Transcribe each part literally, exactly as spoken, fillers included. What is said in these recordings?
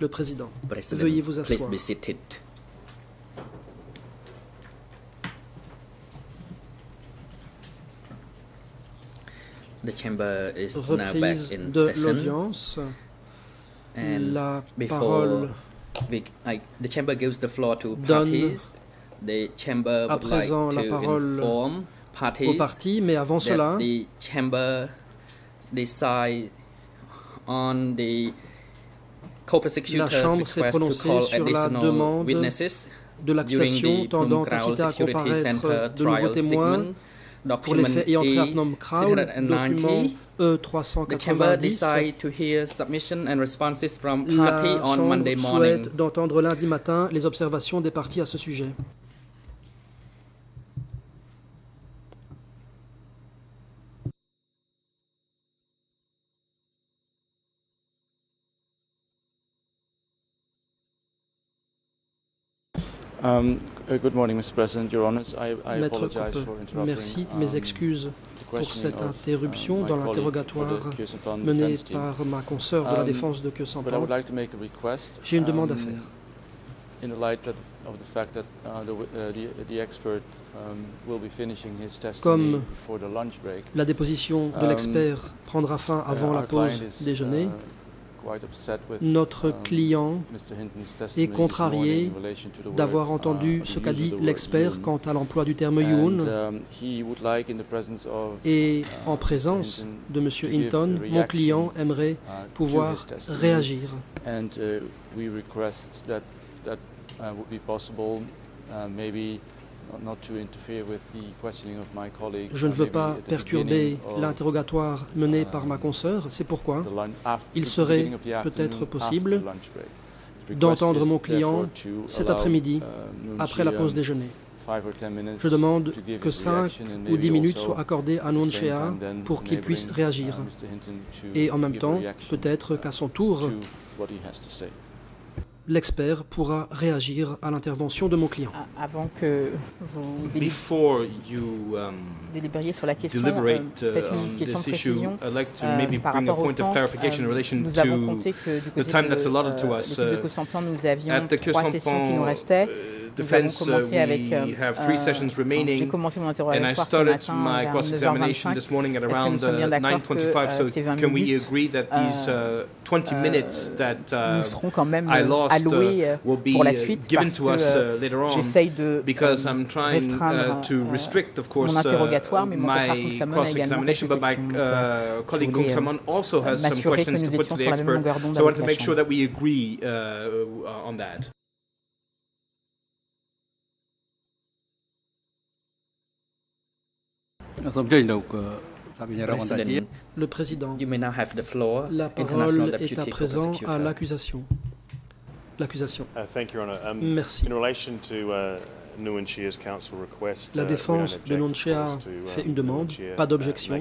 Le président, President, veuillez vous asseoir. Please be seated. The chamber is now back in session. And la before we, I, the chamber gives the floor to parties, the chamber would like to inform parties parti, mais avant that cela, the chamber decides on the co-prosecutor's request to call additional witnesses during the Phnom Krau Security Center trial segment. Pour les faits et entrées à Phnom Krau, document E trois cent quatre-vingt-dix, la Chambre souhaite d'entendre lundi matin les observations des partis à ce sujet. Um, uh, good morning, Mister President. Your Honor, I, I apologize for interrupting. Merci, mes excuses pour cette interruption dans l'interrogatoire mené par ma consoeur de la défense de Khieu Samphan. J'ai une demande à faire. In the light of the fact that uh, the, uh, the, the expert um, will be finishing his testimony Comme before the lunch break, la déposition de l'expert prendra fin avant la pause déjeuner. Notre client est contrarié d'avoir entendu ce qu'a dit l'expert quant à l'emploi du terme Youn. Et en présence de M. Hinton, mon client aimerait pouvoir réagir. Je ne veux pas perturber l'interrogatoire mené par ma consoeur, c'est pourquoi il serait peut-être possible d'entendre mon client cet après-midi, après la pause déjeuner. Je demande que cinq ou dix minutes soient accordées à Nuon Chea pour qu'il puisse réagir, et en même temps, peut-être qu'à son tour, l'expert pourra réagir à l'intervention de mon client. Avant que vous délibériez sur la question, euh, peut-être une question de précision euh, par rapport au temps, euh, nous avons compté que du côté de, euh, de Khieu Samphan, nous avions trois sessions qui nous restaient. Nous avons commencé avec, euh, euh, j'ai commencé mon interrogatoire ce matin vers neuf heures vingt-cinq. Est-ce que nous sommes bien d'accord que euh, ces vingt minutes euh, euh, nous seront quand même allouées pour la suite, parce que euh, j'essaye de euh, restreindre euh, mon interrogatoire, mais mon confrère Kong Sam Onn a également quelques questions. Donc, euh, je voulais m'assurer que nous étions sur la même longueur d'onde avec la Chambre. Le président, la parole est à présent à l'accusation. L'accusation. Merci. La défense de Nuon Chea fait une demande, pas d'objection,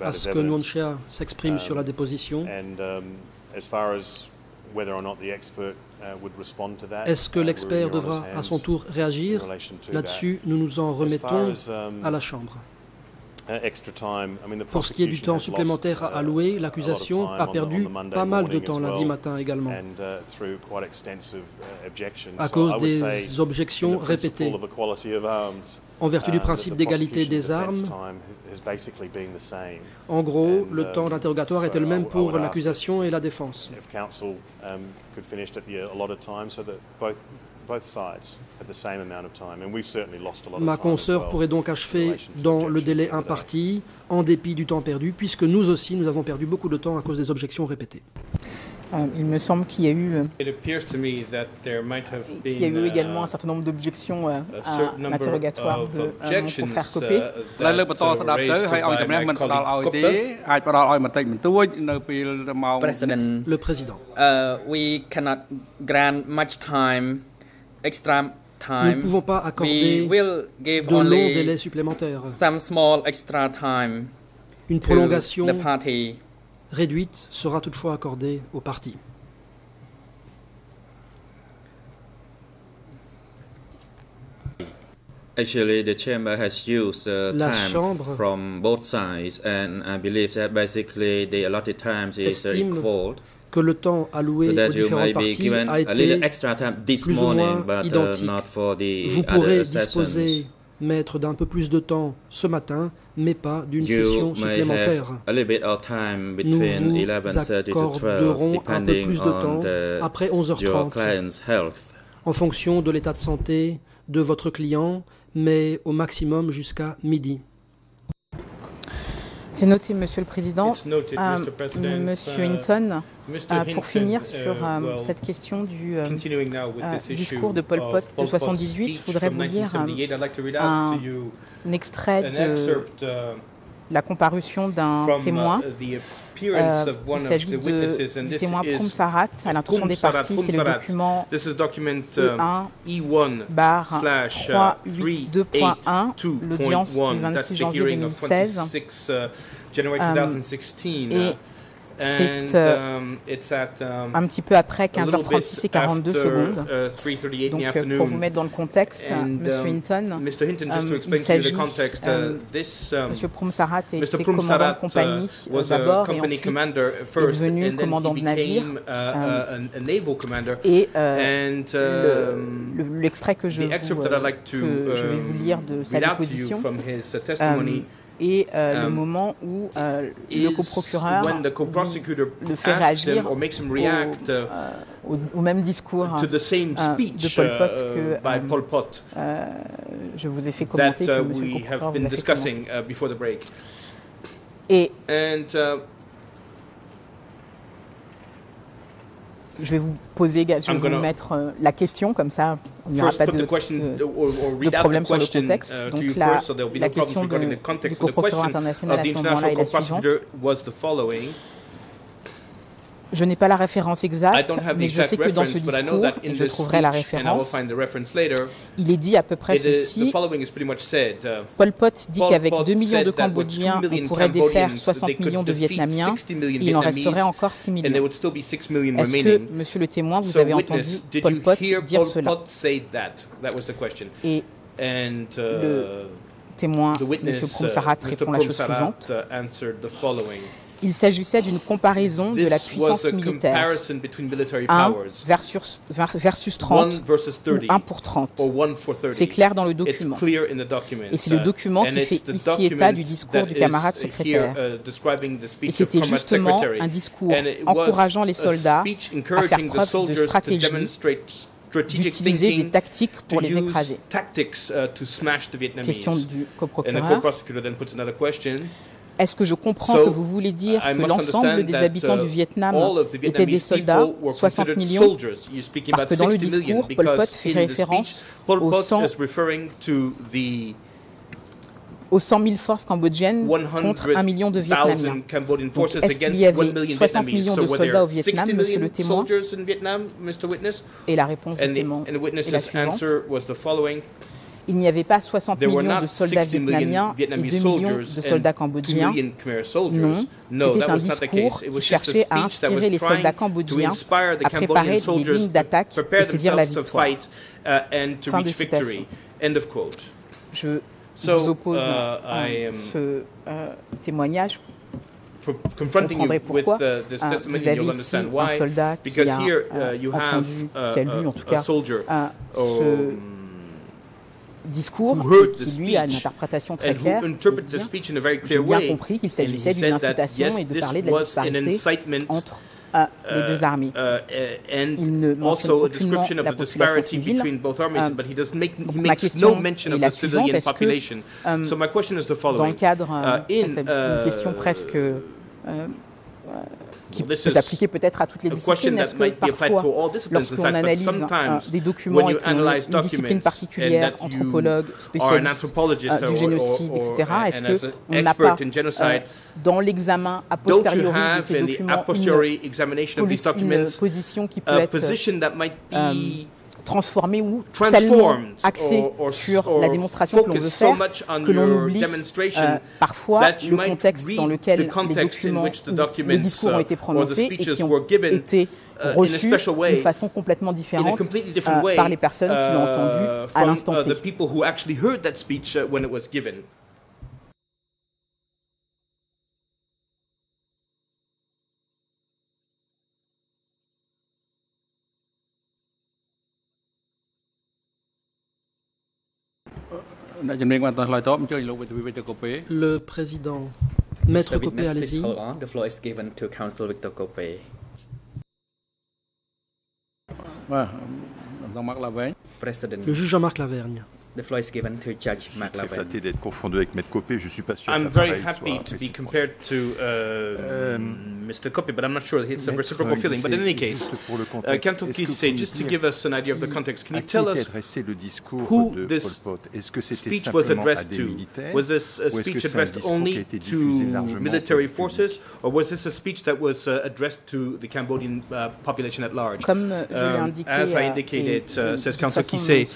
à ce que Nuon Chea s'exprime sur la déposition. Est-ce que l'expert devra à son tour réagir? Là-dessus, nous nous en remettons à la Chambre. Pour ce qui est du temps supplémentaire à allouer, l'accusation a perdu pas mal de temps lundi matin également, à cause des objections répétées. En vertu du principe d'égalité des armes, en gros, le temps d'interrogatoire était le même pour l'accusation et la défense. Ma consoeur pourrait donc achever dans le délai imparti, en dépit du temps perdu, puisque nous aussi, nous avons perdu beaucoup de temps à cause des objections répétées. Euh, il me semble qu'il y a eu, euh, qu'il y a eu également un certain nombre d'objections euh, à l'interrogatoire de euh, mon confrère Copé. Le président. Extra time. Nous ne pouvons pas accorder de longs délais supplémentaires. Some small extra time. Une prolongation réduite sera toutefois accordée au parti. Actually, the chamber has used uh, time from both sides, and I believe that basically the allotted time is uh, equal. que le temps alloué so aux différentes parties a été plus ou moins morning, identique. Uh, Vous pourrez disposer, maître, d'un peu plus de temps ce matin, mais pas d'une session supplémentaire. Nous vous accorderons un peu plus de temps après onze heures trente, en fonction de l'état de santé de votre client, mais au maximum jusqu'à midi. C'est noté, Monsieur le Président. Noted, euh, Mister Monsieur Hinton, uh, uh, pour finir sur uh, well, cette question du uh, uh, discours de Pol Pot de soixante-dix-huit, je voudrais vous lire un, un, un extrait de uh, la comparution d'un témoin. Uh, Euh, il s'agit de, du témoin Poum Sarat à l'intention des parties. C'est le document E un barre trois cent quatre-vingt-deux point un, l'audience du vingt-six janvier deux mille seize. Euh, et c'est euh, un petit peu après quinze heures trente-six et quarante-deux secondes. Donc, euh, pour vous mettre dans le contexte, M. Hinton, il s'agit, M. Poum Sarat était commandant de compagnie d'abord et ensuite est devenu commandant de navire. Et l'extrait que je vais vous lire de sa déposition, et euh, um, le moment où euh, le coprocureur le, le fait réagir au, euh, au, au même discours uh, de Pol Pot que euh, je vous ai fait commenter that, uh, que monsieur le coprocureur vous a fait commenter. Et And, uh, je vais vous poser, je vais vous mettre euh, la question, comme ça on n'aura pas de, de, de, de problème sur le contexte. Uh, Donc la, first, so no la question de, du coprocureur international à ce moment-là est la suivante. Je n'ai pas la référence exacte, mais je sais que dans ce discours, et je trouverai la référence, il est dit à peu près ceci. Pol Pot dit qu'avec deux millions de Cambodgiens, on pourrait défaire soixante millions de Vietnamiens, et il en resterait encore six millions. Est-ce que, monsieur le témoin, vous avez entendu Pol Pot dire cela? Et le témoin, M. Poum Sarat, répond la chose suivante. Il s'agissait d'une comparaison de la puissance militaire, un versus trente, ou un pour trente. C'est clair dans le document. Et c'est le document qui fait ici état du discours du camarade secrétaire. Et c'était justement un discours encourageant les soldats à faire preuve de stratégie, d'utiliser des tactiques pour les écraser. Question du coprocureur. Est-ce que je comprends so, que vous voulez dire que l'ensemble des habitants uh, du Vietnam étaient des soldats, soixante millions? Parce que dans le discours, Pol Pot fait référence aux cent mille forces cambodgiennes contre un million de Vietnamiens. Est-ce qu'il y avait soixante millions de soldats au Vietnam, monsieur le témoin? Et la réponse du témoin est la suivante. Il n'y avait pas soixante millions de soldats vietnamiens et deux millions de soldats cambodgiens. Non, c'était un discours qui cherchait à inspirer les soldats cambodgiens à préparer des lignes d'attaque et saisir la victoire. Fin de citation. Je vous oppose à ce témoignage. Comprendrez pourquoi uh, vous avez ici un soldat qui a entendu, qui a lu en tout cas ce discours qui, lui, a une interprétation très claire. J'ai bien compris qu'il s'agissait d'une incitation et de parler de la disparité entre uh, les deux armées. Il ne mentionne aucunement la population civile. Ma question est la suivante, est-ce que, dans le cadre d'une question presque... qui peut s'appliquer peut-être à toutes les disciplines, est-ce que parfois, lorsqu'on analyse un, des documents et une discipline particulière, anthropologue, spécialiste euh, du génocide, et cetera, est-ce qu'on n'a pas, euh, dans l'examen a posteriori de ces documents, une, une position qui peut être euh, transformée ou tellement axée sur la démonstration que l'on veut faire, que l'on oublie euh, parfois le contexte dans lequel les documents ou les discours ont été prononcés et qui ont été reçus d'une façon complètement différente euh, par les personnes qui l'ont entendu à l'instant T. Le président, Maître Copé, allez-y. The floor is given to Council Victor Copé. Le juge Jean-Marc Lavergne. The floor is given to Judge Marc Lavergne. Je suis d'être confondu avec Maître Copé. Je suis pas sûr. I'm very happy to be compared to uh, um, Mister Copé, but I'm not sure that it's a reciprocal feeling. But in any case, uh, Canton Kise, just to give us an idea of the context, can you tell us who this speech was addressed to? Was this a speech addressed only to military forces, or was this a speech that was uh, addressed to the Cambodian uh, population at large? Um, as I indicated, uh, says Canton Kise,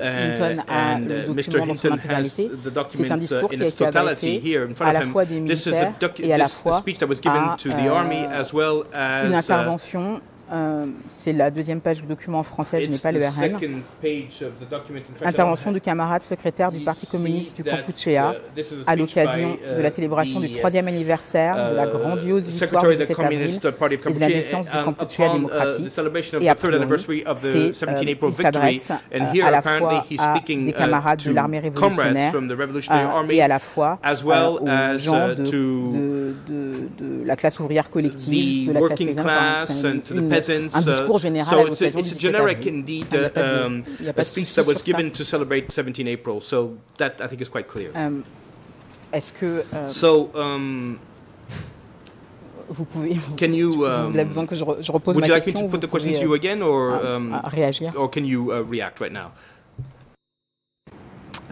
uh, and uh, Mister Hinton has the document uh, in its totality here in front of him. This is a, this, a speech that was given to the army as well as uh, Euh, c'est la deuxième page du document en français, je n'ai pas le R N. Intervention du camarade secrétaire du Parti communiste du Kampuchea à l'occasion de la célébration du troisième anniversaire de la grandiose victoire du sept avril et de la naissance du Kampuchea démocratique. Et après, il s'adresse à la fois à des camarades de l'armée révolutionnaire et à la fois aux gens de, de, de, de la classe ouvrière collective, de la classe paysanne, une un discours général à l'occasion du sept avril. Il n'y a pas de speech that was given to celebrate the seventeenth of April. So that I think is quite clear. Um, Est-ce que um, so um, vous pouvez can you um, vous avez besoin que je, re, je repose ma question? Would you like me to put the question to you again or um, réagir? Or can you uh, react right now?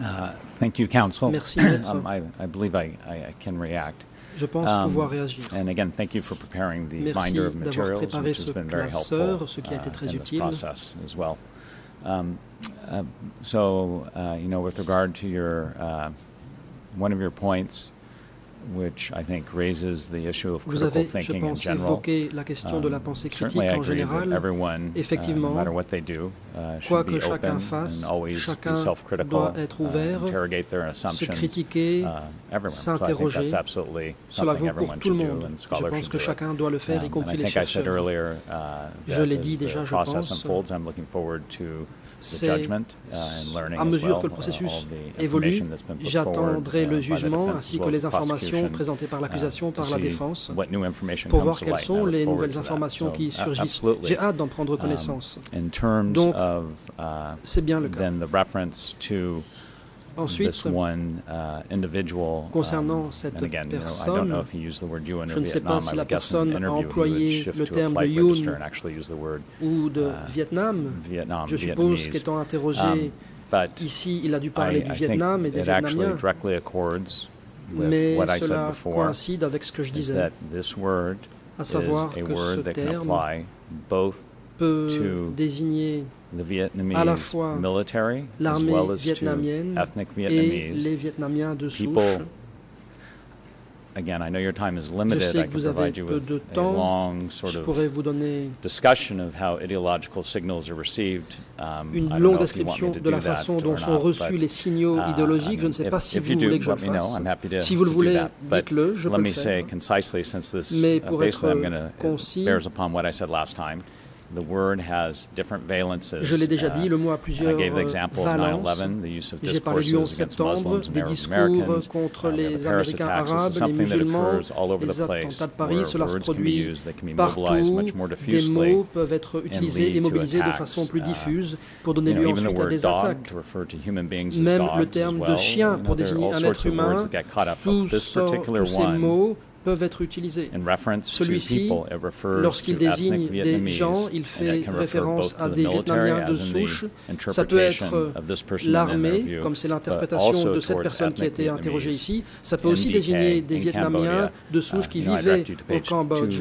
Uh, thank you, Council. Merci. um, I, I believe I, I can react. Je pense pouvoir réagir. Um, and again, thank you for preparing the Merci binder of materials, which has been very helpful ce qui a été très uh, in utile. This process as well. Um, uh, so, uh, you know, with regard to your uh, one of your points, which I think raises the issue of critical Vous avez, thinking je pense, in general. Évoqué la question um, de la pensée critique en général. Everyone, effectivement, uh, no matter what they do, uh, quoi que chacun fasse, chacun doit être ouvert, uh, se critiquer, uh, s'interroger. So Cela vaut pour tout le monde. Je pense que chacun doit le faire, um, y compris les chercheurs. Earlier, uh, je l'ai dit déjà, je pense. C'est à mesure que le processus évolue, j'attendrai le jugement ainsi que les informations présentées par l'accusation, par la défense, pour voir quelles sont les nouvelles informations qui surgissent. J'ai hâte d'en prendre connaissance. Donc, c'est bien le cas. Ensuite, concernant cette personne, je ne sais pas si la personne a employé le terme de Youn ou de Vietnam. Je suppose qu'étant interrogé ici, il a dû parler du Vietnam et des Vietnamiens. Mais cela coïncide avec ce que je disais, à savoir que ce terme peut désigner à la fois l'armée vietnamienne et les Vietnamiens de souche. Je sais que vous avez peu de temps, je pourrais vous donner une longue description de la façon dont sont reçus les signaux idéologiques. Je ne sais pas si vous voulez que je le fasse. Si vous le voulez, dites-le, je peux le faire. Mais pour être concis, je l'ai déjà dit, le mot a plusieurs valences. J'ai parlé du onze septembre, des discours contre les Américains arabes, les musulmans, les attentats de Paris. Cela se produit partout. Des mots peuvent être utilisés et mobilisés de façon plus diffuse pour donner lieu ensuite à des attaques. Même le terme de chien pour désigner un être humain, tous, tous ces mots peuvent être utilisés. Celui-ci, lorsqu'il désigne des gens, il fait référence à des Vietnamiens de souche. Ça peut être l'armée, comme c'est l'interprétation de cette personne qui a été interrogée ici. Ça peut aussi désigner des Vietnamiens de souche qui vivaient au Cambodge.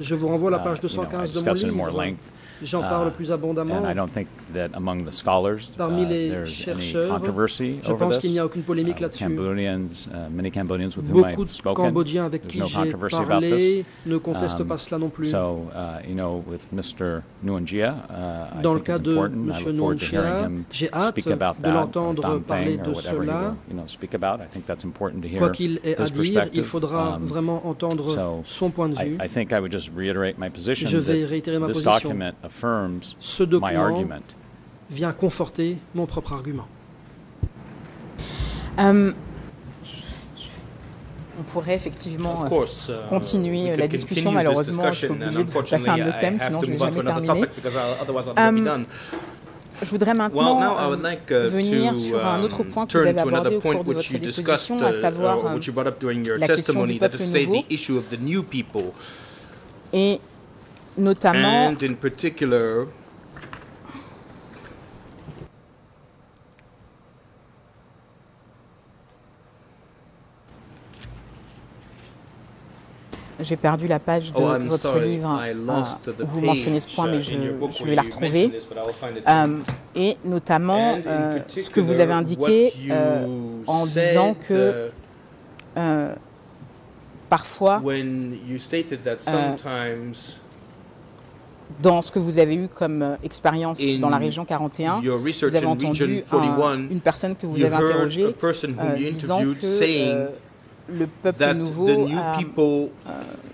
Je vous renvoie à la page deux cent quinze de mon livre. J'en parle plus abondamment. Parmi les chercheurs, je pense qu'il n'y a aucune polémique là-dessus. Beaucoup de Cambodgiens avec qui j'ai parlé ne contestent pas cela non plus. Dans le cas de M. Nuon Chea, j'ai hâte de l'entendre parler de cela. Quoi qu'il ait à dire, il faudra vraiment entendre son point de vue. Je vais réitérer ma position. Ce document vient conforter mon propre argument. Um, On pourrait effectivement course, uh, continuer la discussion. Malheureusement, je suis obligée de passer à un autre thème, sinon je ne vais jamais terminer. Um, je voudrais maintenant well, um, like, uh, venir to, um, sur un autre point que vous avez abordé au cours de votre discussion, uh, à savoir uh, la question du peuple nouveau, et notamment j'ai perdu la page de oh, votre sorry. livre, uh, vous mentionnez ce point, mais je, je vais la retrouver, this, um, et notamment uh, ce que vous avez indiqué uh, en disant que uh, parfois, uh, dans ce que vous avez eu comme expérience dans la région quarante et un, vous avez entendu un, une personne que vous avez interrogée uh, disant que... Uh, le peuple nouveau, a, euh,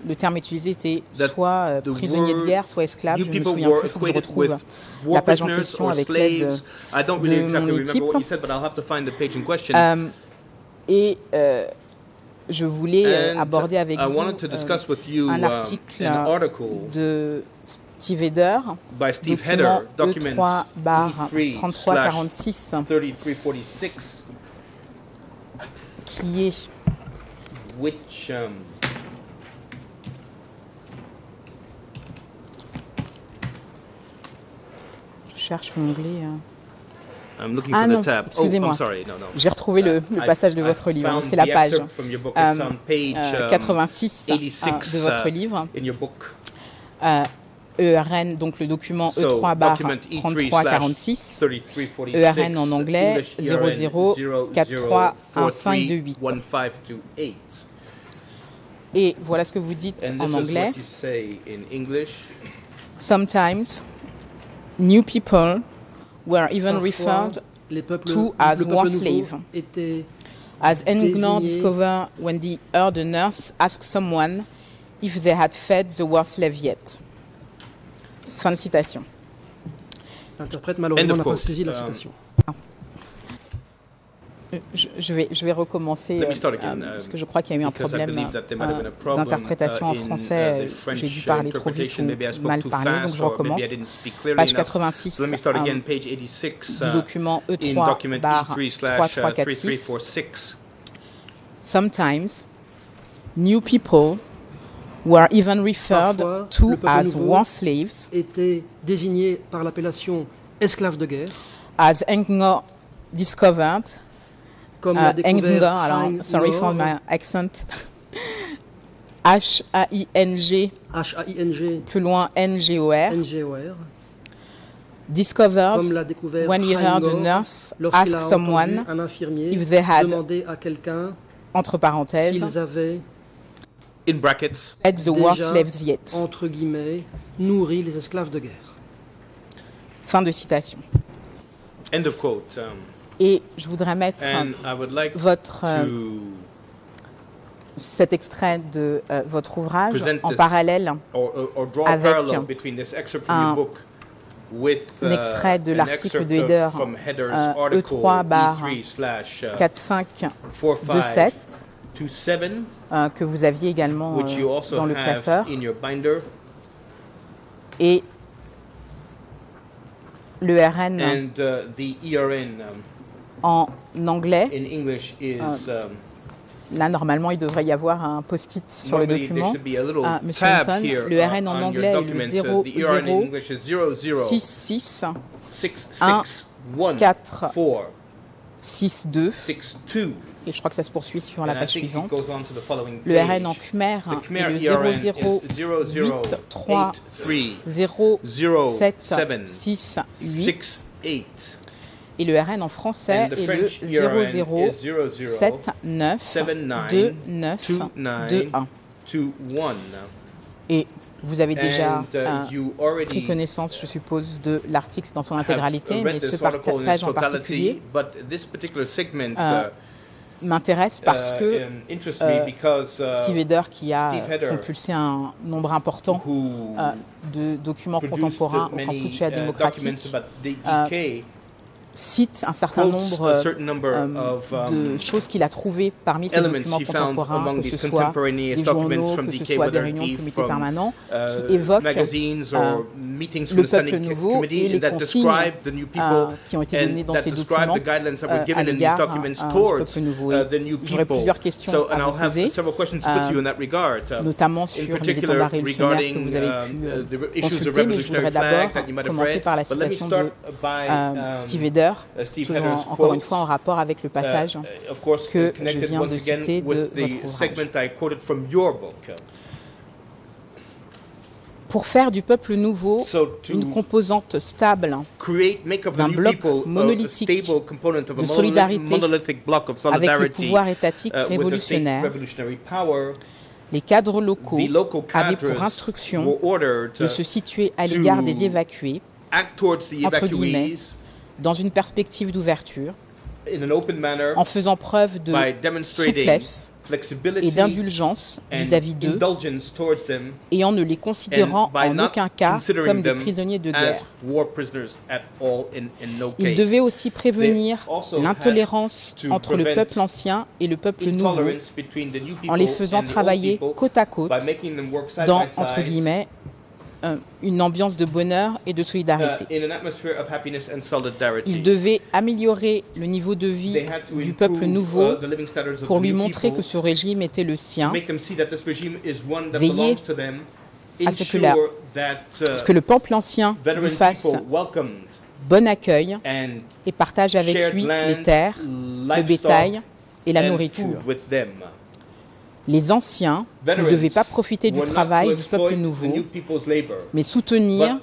le terme utilisé était soit euh, prisonnier de guerre, soit esclave. Je ne me souviens plus, il faut que je retrouve la page en question avec l'aide de mon équipe. Um, et euh, je voulais euh, aborder avec vous euh, un article de Steve Heder, document E trois trente-trois quarante-six, qui est... Which, um, je cherche mon onglet. I'm looking for ah non, excusez-moi, oh, no, no. j'ai retrouvé uh, le, le passage de I votre livre, c'est la page, book, um, page um, quatre-vingt-six de votre livre. E R N, donc le document E trois trente-trois quarante-six, E R N en anglais zéro zéro quatre trois un cinq deux huit. Et voilà ce que vous dites en anglais. Sometimes, new people were even referred to as war slaves. As Haing Ngor discovered when he heard a nurse ask someone if they had fed the war slave yet. Fin de citation. L'interprète, malheureusement, n'a pas saisi la citation. Je, je, vais, je vais recommencer, euh, again, parce que je crois qu'il y a eu un problème uh, d'interprétation en français. Uh, J'ai dû parler trop vite ou mal parler, donc je recommence. Page quatre-vingt-six, so again, page eighty-six, uh, du document E trois trente-trois quarante-six. Sometimes, new people were even referred Parfois, to as war slaves, étaient désignés par l'appellation esclaves de guerre, as Haing Ngor discovered, comme uh, l'a découvert Ngor, alors, sorry for my accent, H A I N G, H A I N G, plus loin N G O R, N G O R, discovered, comme l'a découvert when he heard a nurse ask someone un infirmier if they had, demandé à quelqu'un, entre parenthèses, s'ils avaient, in brackets, the war slaves yet, entre guillemets, nourrit les esclaves de guerre. Fin de citation. End of quote. Um, Et je voudrais mettre like votre euh, cet extrait de euh, votre ouvrage en parallèle or, or, or avec un, book with, uh, un extrait de l'article de Heder uh, E trois quarante-cinq vingt-sept. Euh, que vous aviez également euh, dans le classeur. Et le E R N and, uh, the E R N, um, en anglais, in English is, euh, um, là normalement il devrait y avoir un post-it sur le document. Ah, Monsieur Hinton, le E R N en anglais est le zéro zéro six six un quatre six deux. Et je crois que ça se poursuit sur la page suivante. Le R N en Khmer est le zéro zéro huit trois zéro sept six huit. Et le R N en français est le zéro zéro sept neuf deux neuf deux un. Et vous avez déjà euh, pris connaissance, je suppose, de l'article dans son intégralité, mais ce passage en particulier euh, m'intéresse parce que uh, uh, because, uh, Steve Heder, qui a compulsé un nombre important uh, de documents contemporains au Kampuchea démocratique, uh, cite un certain nombre euh, de choses qu'il a trouvées parmi ces documents contemporains, que ce soit des journaux, que ce soit des réunions de comités permanents, qui évoquent euh, le peuple nouveau et les consignes euh, qui ont été données dans ces documents euh, à l'égard euh, du peuple nouveau. J'aurais plusieurs questions à vous poser, euh, notamment sur les étendards révolutionnaires que vous avez pu consulter, mais je voudrais d'abord commencer par la citation de euh, Steve Heder, encore une fois en rapport avec le passage que je viens de citer de votre ouvrage. Pour faire du peuple nouveau une composante stable d'un bloc monolithique de solidarité avec le pouvoir étatique révolutionnaire, les cadres locaux avaient pour instruction de se situer à l'égard des évacués, entre guillemets, dans une perspective d'ouverture, en faisant preuve de souplesse et d'indulgence vis-à-vis d'eux, et en ne les considérant en aucun cas comme des prisonniers de guerre. Ils devaient aussi prévenir l'intolérance entre le peuple ancien et le peuple nouveau, en les faisant travailler côte à côte dans, entre guillemets, Euh, une ambiance de bonheur et de solidarité. Ils devaient améliorer le niveau de vie du peuple nouveau pour lui montrer que ce régime était le sien, veiller à ce que, la, ce que le peuple ancien lui fasse bon accueil et partage avec lui les terres, le bétail et la nourriture. Les anciens ne devaient pas profiter du travail du peuple nouveau, mais soutenir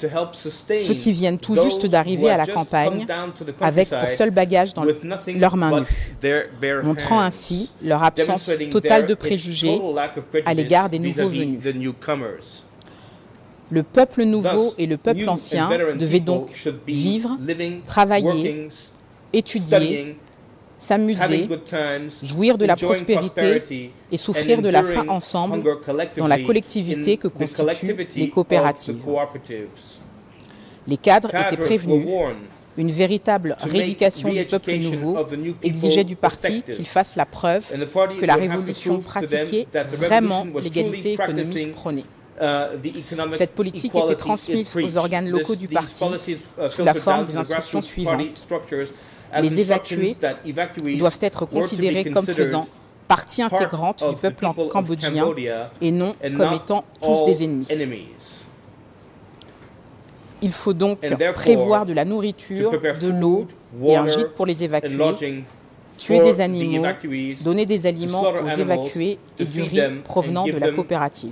ceux qui viennent tout juste d'arriver à la campagne avec pour seul bagage dans leurs mains nues, montrant ainsi leur absence totale de préjugés à l'égard des nouveaux venus. Le peuple nouveau et le peuple ancien devaient donc vivre, travailler, étudier, s'amuser, jouir de la prospérité et souffrir de la faim ensemble dans la collectivité que constituent les coopératives. Les cadres étaient prévenus. Une véritable rééducation du peuple nouveau exigeait du parti qu'il fasse la preuve que la révolution pratiquait vraiment l'égalité économique prônée. Cette politique était transmise aux organes locaux du parti sous la forme des instructions suivantes. Les évacués doivent être considérés comme faisant partie intégrante du peuple cambodgien et non comme étant tous des ennemis. Il faut donc prévoir de la nourriture, de l'eau et un gîte pour les évacués, tuer des animaux, donner des aliments aux évacués et du riz provenant de la coopérative.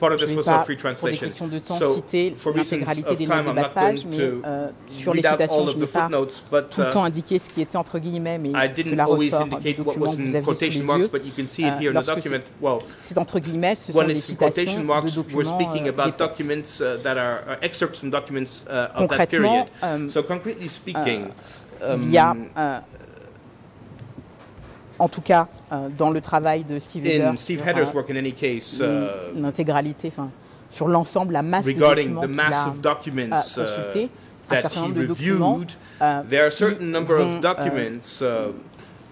Je ne vais pas, pour des questions de temps, citer l'intégralité des noms de la page, mais euh, sur les citations, je n'ai pas tout le temps indiqué ce qui était entre guillemets, mais cela ressort du document que vous avez sous les yeux. Euh, lorsque c'est entre guillemets, ce sont des citations de documents euh, concrètement, euh, euh, il y a... Euh, en tout cas, euh, dans le travail de Steve Heder, l'intégralité, enfin, sur l'ensemble, la masse de documents qu'il a consultés, un certain nombre de documents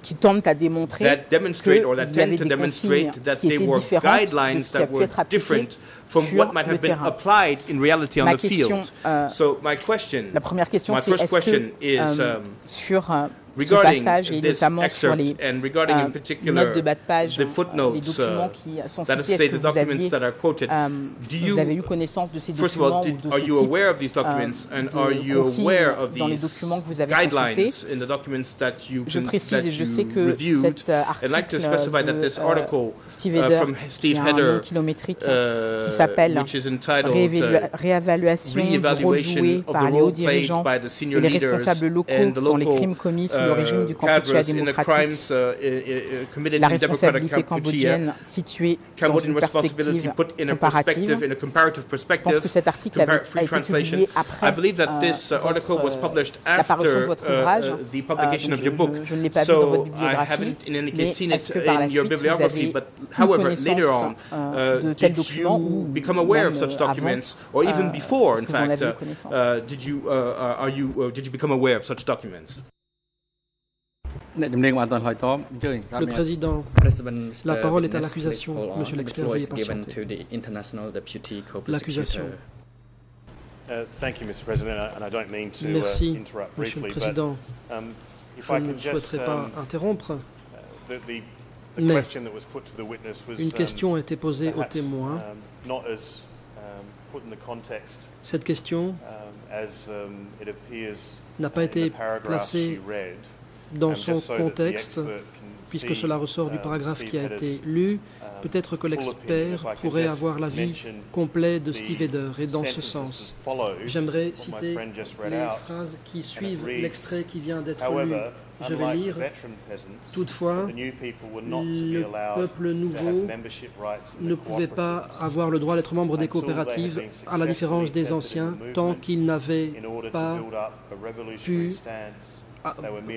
qui tendent à démontrer qu'il y avait des consignes qui étaient différentes de ce qui a pu être appliqué sur le terrain. Ma question, euh, la première question, c'est est-ce que euh, sur... Euh, ce passage et notamment sur les euh, notes de bas de page, hein, euh, les documents qui sont cités, est-ce que vous aviez, euh, vous avez eu connaissance de ces documents ou de ce type euh, de consignes dans les documents que vous avez consultés? Je précise et je sais que cet article de euh, Steve Heder, qui est un nom kilométrique qui s'appelle « Réévaluation du rôle joué par les hauts dirigeants et les responsables locaux dans les crimes commis sous le régime du Kampuchea démocratique. La responsabilité cambodgienne située dans une perspective comparative. Je pense que cet article a été publié après la parution de votre ouvrage. Je ne l'ai pas vu dans votre bibliographie, mais est-ce que par la suite vous avez eu connaissance de tels documents ou même avant, or even before, in fact, uh, uh, did you uh, are you uh, did you become aware of such documents? Le Président, la parole est à l'accusation. Monsieur l'expert, veuillez patienter. L'accusation. Merci, Monsieur le Président. Je ne souhaiterais pas interrompre, mais une question a été posée au témoin. Cette question n'a pas été placée dans son contexte, puisque cela ressort du paragraphe qui a été lu. Peut-être que l'expert pourrait avoir l'avis complet de Steve Heder, et dans ce sens, j'aimerais citer les phrases qui suivent l'extrait qui vient d'être lu. Je vais lire. Toutefois, le peuple nouveau ne pouvait pas avoir le droit d'être membre des coopératives, à la différence des anciens, tant qu'ils n'avaient pas pu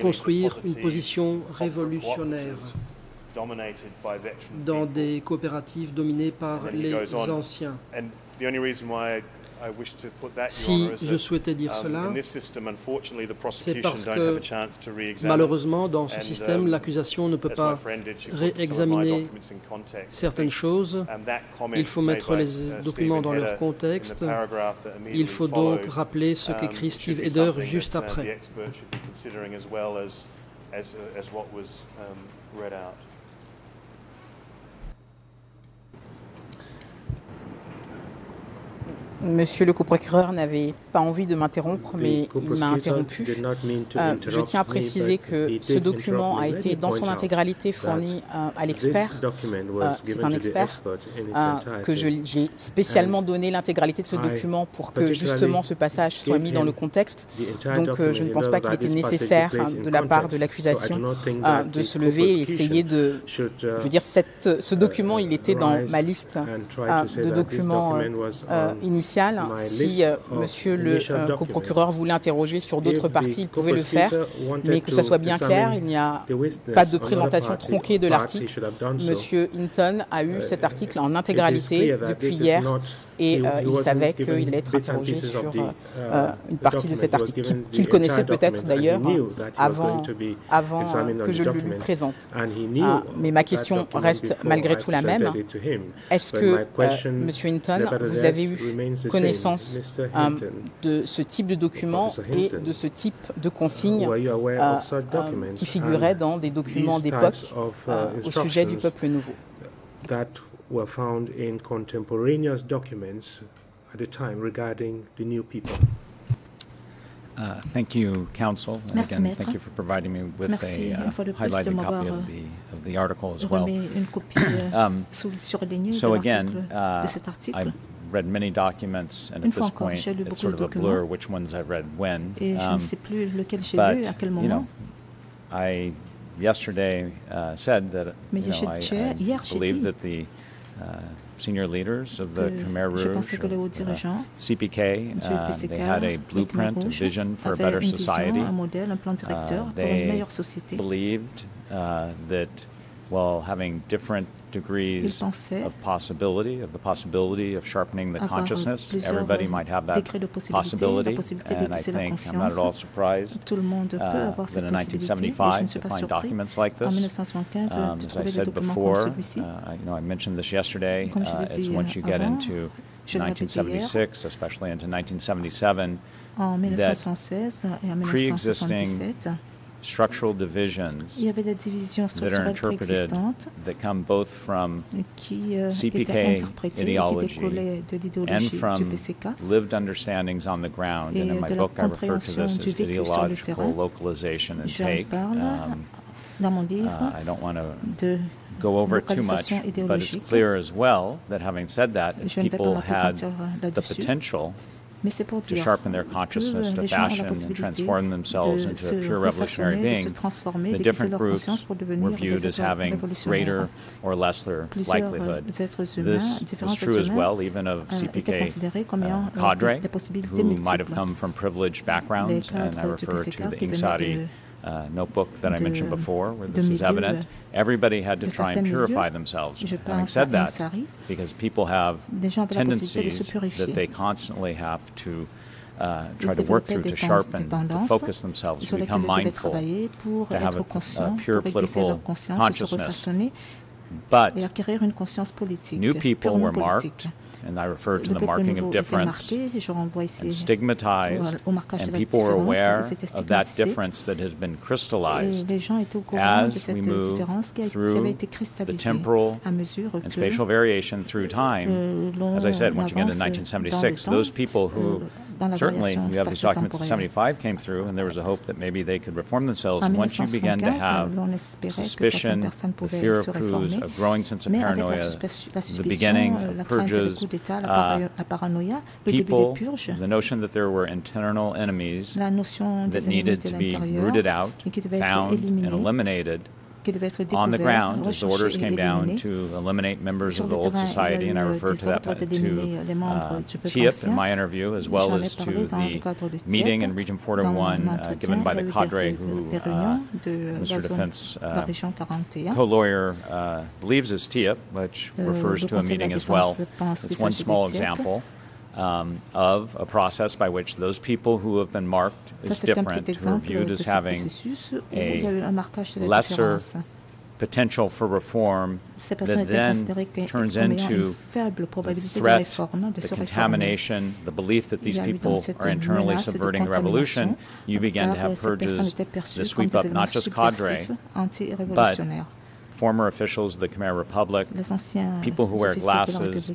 construire une position révolutionnaire dans des coopératives dominées par les anciens. Si je souhaitais dire cela, c'est parce que, malheureusement, dans ce système, l'accusation ne peut pas réexaminer certaines choses. Il faut mettre les documents dans leur contexte. Il faut donc rappeler ce qu'écrit Steve Heder juste après. Monsieur le coprocureur n'avait pas envie de m'interrompre, mais il m'a interrompu. Euh, je tiens à préciser que ce document a été dans son intégralité fourni euh, à l'expert. Euh, C'est un expert euh, que j'ai spécialement donné l'intégralité de ce document pour que justement ce passage soit mis dans le contexte. Donc euh, je ne pense pas qu'il était nécessaire euh, de la part de l'accusation euh, de se lever et essayer de... Je veux dire, cette, ce document, il était dans ma liste euh, de documents euh, euh, initiaux. Si euh, monsieur le euh, coprocureur voulait interroger sur d'autres parties, il pouvait le faire, mais que ça soit bien clair, il n'y a pas de présentation tronquée de l'article. Monsieur Hinton a eu cet article en intégralité depuis hier, et euh, il savait qu'il allait être interrogé sur euh, une partie de cet article, qu'il connaissait peut-être d'ailleurs avant, avant que je lui présente. Ah, mais ma question reste malgré tout la même. Est-ce que, euh, monsieur Hinton, vous avez eu connaissance euh, de ce type de document et de ce type de consignes euh, euh, qui figuraient dans des documents d'époque euh, au sujet du peuple nouveau? Were found in contemporaneous documents at the time regarding the new people. Uh, thank you, counsel. And Merci, again, maître. Thank you for providing me with Merci a uh, highlighted copy of the, of the article as well. um, so again, uh, I've read many documents, and at this point, it's sort of a blur which ones I've read when. Um, but, you know, I yesterday uh, said that you know, I, I believe that the Uh, senior leaders of the Khmer Rouge, or, uh, C P K, uh, they had a blueprint, a vision for a better society. Uh, they believed uh, that while having different degrees of possibility, of the possibility of sharpening the consciousness, everybody might have that possibility, and I think I'm not at all surprised uh, that in nineteen seventy-five to find documents like this. Um, as I said before, uh, you know, I mentioned this yesterday, uh, it's once you get into nineteen seventy-six, especially into nineteen seventy-seven, that pre-existing structural divisions that are interpreted that come both from C P K ideology and from lived understandings on the ground. And in my book, I refer to this as ideological localization and take. Um, uh, I don't want to go over it too much, but it's clear as well that having said that, if people had the potential to sharpen their consciousness, to fashion and transform themselves into a pure revolutionary being, the different groups were viewed as having greater or lesser likelihood. This was true as well even of C P K uh, cadre, who might have come from privileged backgrounds, and I refer to the Insadi Uh, notebook that I mentioned before, where this is evident. Everybody had to try and purify themselves. Having said that, because people have tendencies that they constantly have to uh, try to work through, to sharpen, to focus themselves, to become mindful, to have a, a pure political consciousness. But new people were marked, and I refer to the marking of difference, and stigmatized, and people were aware of that difference that has been crystallized as we move through the temporal and spatial variation through time. As I said, once you get into nineteen seventy-six, those people who certainly, you have these documents in seventy-five came through, and there was a hope that maybe they could reform themselves. And once you began to have suspicion, the fear of coups, a growing sense of paranoia, the beginning of purges, Uh, people, the notion that there were internal enemies that needed to be rooted out, found, and eliminated on the ground, as the orders came down to eliminate members of the old society, and I refer to that to uh, T I E P in my interview, as well as to the meeting in Region forty-one uh, given by the cadre who uh, Mister Defense uh, co-lawyer uh, believes is T I E P, which refers to a meeting as well. It's one small example Um, of a process by which those people who have been marked as different, who are viewed as having a lesser potential for reform, that then turns into the threat, the contamination, the belief that these people are internally subverting the revolution. You begin to have purges that sweep up not just cadre, but former officials of the Khmer Republic, people who wear glasses,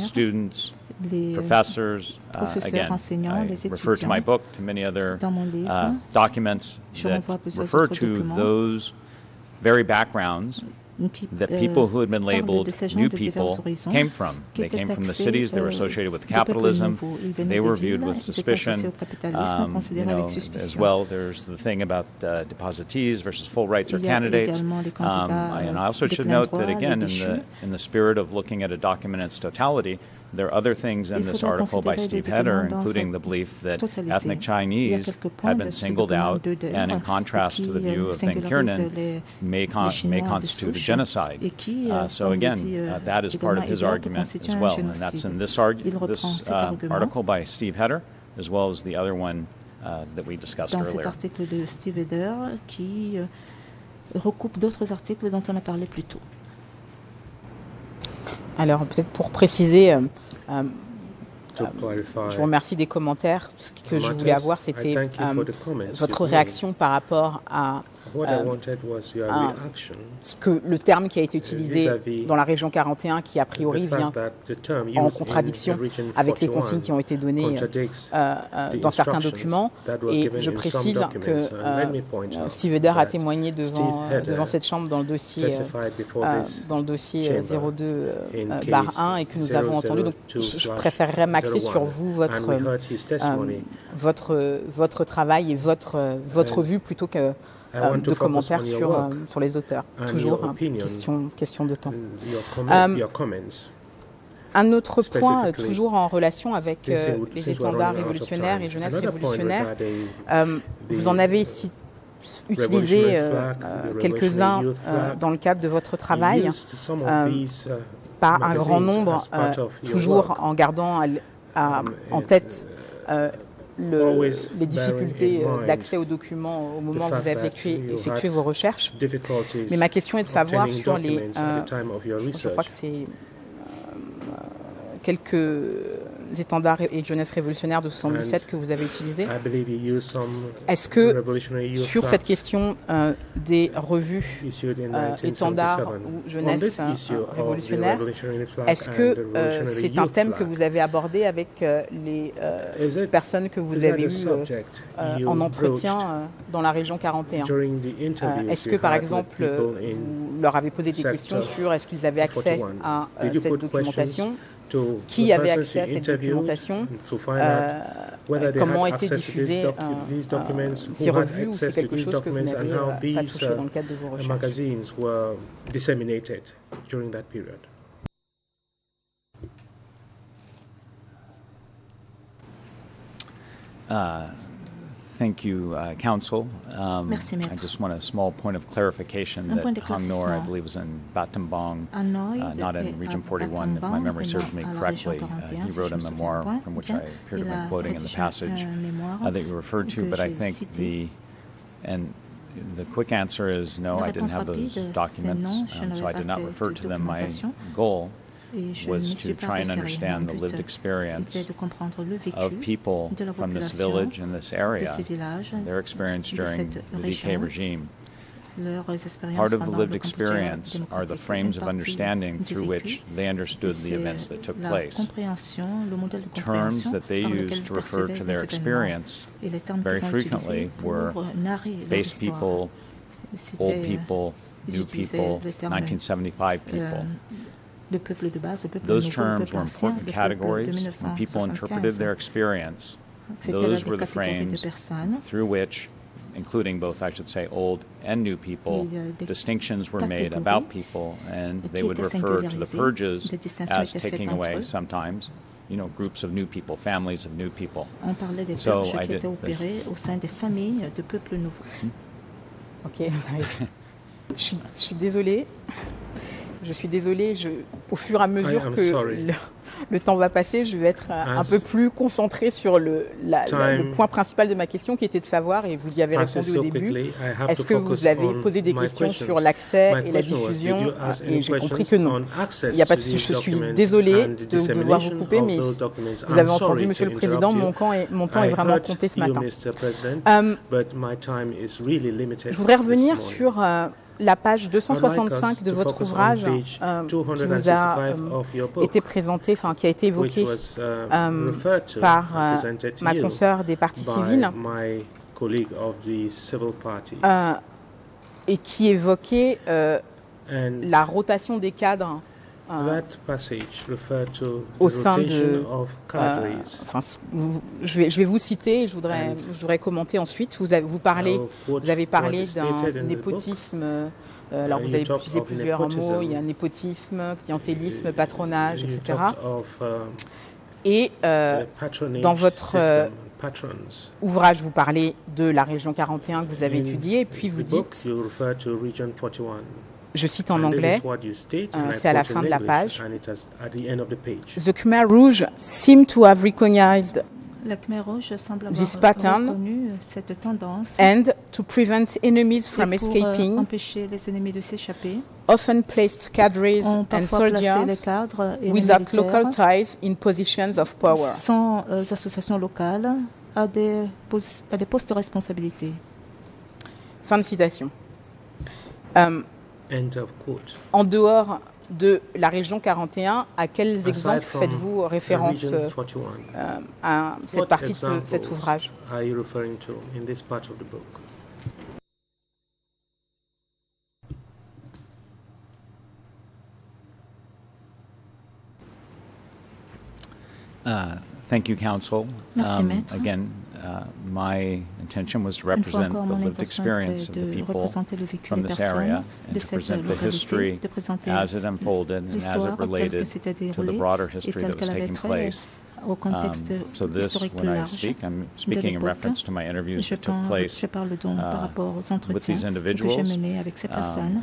students, professors, uh, again, I refer to my book, to many other uh, documents that refer to those very backgrounds that people who had been labeled new people came from. They came from the cities, they were associated with capitalism, they were viewed with suspicion. Um, you know, as well, there's the thing about uh, depositees versus full rights or candidates. Um, and I also should note that, again, in the, in the spirit of looking at a document in its totality, there are other things in this article by Steve Heder, including the belief that ethnic Chinese had been singled out, and in contrast to the view of Nick Kieran, may, con may constitute a genocide. Uh, so again, uh, that is part of his argument as well, and that's in this, argu this uh, article by Steve Heder, as well as the other one uh, that we discussed earlier. Alors peut-être pour préciser, euh, euh, je vous remercie des commentaires. Ce que je voulais avoir, c'était euh, votre réaction par rapport à, euh, à ce que, le terme qui a été utilisé dans la région quarante et un, qui a priori vient en contradiction avec les consignes qui ont été données euh, euh, dans certains documents. Et je précise que euh, Steve Heder a témoigné devant, euh, devant cette Chambre dans le dossier, euh, dans le dossier zéro deux barre un et que nous avons entendu. Donc je préférerais m'axer sur vous, votre, euh, votre, votre travail et votre, votre vue plutôt que Euh, de commentaires sur, euh, sur les auteurs. Toujours, hein, question, question de temps. Euh, un autre point, euh, toujours en relation avec euh, les étendards révolutionnaires et jeunesse révolutionnaire, euh, vous en avez cité utilisé euh, euh, quelques-uns euh, dans le cadre de votre travail, euh, pas un grand nombre, euh, toujours en gardant à, à, en tête euh, Le, les difficultés d'accès aux documents au moment où vous avez effectué, effectué vos recherches. Mais ma question est de savoir sur les... Euh, je crois que c'est euh, quelques étendards et jeunesse révolutionnaire de soixante-dix-sept que vous avez utilisés. Est-ce que sur cette question euh, des revues euh, étendards ou jeunesse euh, révolutionnaire, est-ce que euh, c'est un thème que vous avez abordé avec euh, les euh, personnes que vous avez eues euh, en entretien euh, dans la région quarante et un? Euh, est-ce que, par exemple, vous leur avez posé des questions sur est-ce qu'ils avaient accès à euh, cette documentation? qui avait accès à cette documentation, euh, comment étaient diffusés euh, euh, ces revues, ou c'est quelque chose que vous n'avez pas touché dans le cadre de vos recherches. Uh, thank you, uh, Council. Um, Merci, I just want a small point of clarification Un that Haing Ngor, I believe, is in Battambang, uh, not in Region forty-one, if my memory serves me correctly. Uh, he wrote a memoir from which I appear to have been quoting in the passage uh, that you referred to, but I think the and the quick answer is no, I didn't have those documents, um, so I did not refer to them. My goal was to try and understand the lived experience of people from this village and this area, their experience during the D K regime. Part of the lived experience are the frames of understanding through which they understood the events that took place. Terms that they used to refer to their experience very frequently were base people, old people, new people, nineteen seventy-five people. Those terms were important categories when people interpreted their experience. Those were the frames through which, including both, I should say, old and new people, distinctions were made about people, and they would refer to the purges as taking away sometimes, you know, groups of new people, families of new people. So I did this. Okay, sorry. Je suis désolée. Je suis désolée, je, au fur et à mesure que le, le temps va passer, je vais être un, un peu plus concentrée sur le, la, la, le point principal de ma question qui était de savoir, et vous y avez répondu au début, est-ce que vous avez posé des questions sur l'accès et la diffusion, et j'ai compris que non. Il n'y a pas de souci, je suis désolée de vous devoir vous couper, mais vous avez entendu, Monsieur le Président, mon, camp est, mon temps est vraiment compté ce matin. Um, je voudrais revenir sur... Uh, la page deux cent soixante-cinq de votre ouvrage euh, qui nous a euh, été présentée, enfin qui a été évoquée euh, par euh, ma consoeur des partis civils euh, et qui évoquait euh, la rotation des cadres euh, au sein de... Euh, enfin, je, vais, je vais vous citer et je voudrais, je voudrais commenter ensuite. Vous avez, vous parlez, vous avez parlé d'un népotisme. Euh, alors, vous avez utilisé plusieurs mots. Il y a népotisme, clientélisme, patronage, et cetera. Et euh, dans votre euh, ouvrage, vous parlez de la région quarante et un que vous avez étudiée. Et puis, vous dites... Je cite en anglais, euh, c'est à la fin de la page. The Khmer Rouge seem to have recognized this pattern and to prevent enemies from escaping, often placed cadres and soldiers without local ties in positions of power. Sans associations locales à des postes de responsabilité. Fin de citation. Um, End of quote. En dehors de la région quarante et un, à quels exemples faites-vous référence euh, à cette partie de cet ouvrage? Uh, thank you, Council. Merci, um, Maître. Again, Uh, my intention was to represent the lived experience of the people from this area and to present the history as it unfolded and as it related to the broader history that was taking place. Um, so this, when I speak, I'm speaking in reference to my interviews that took place uh, with these individuals. Um,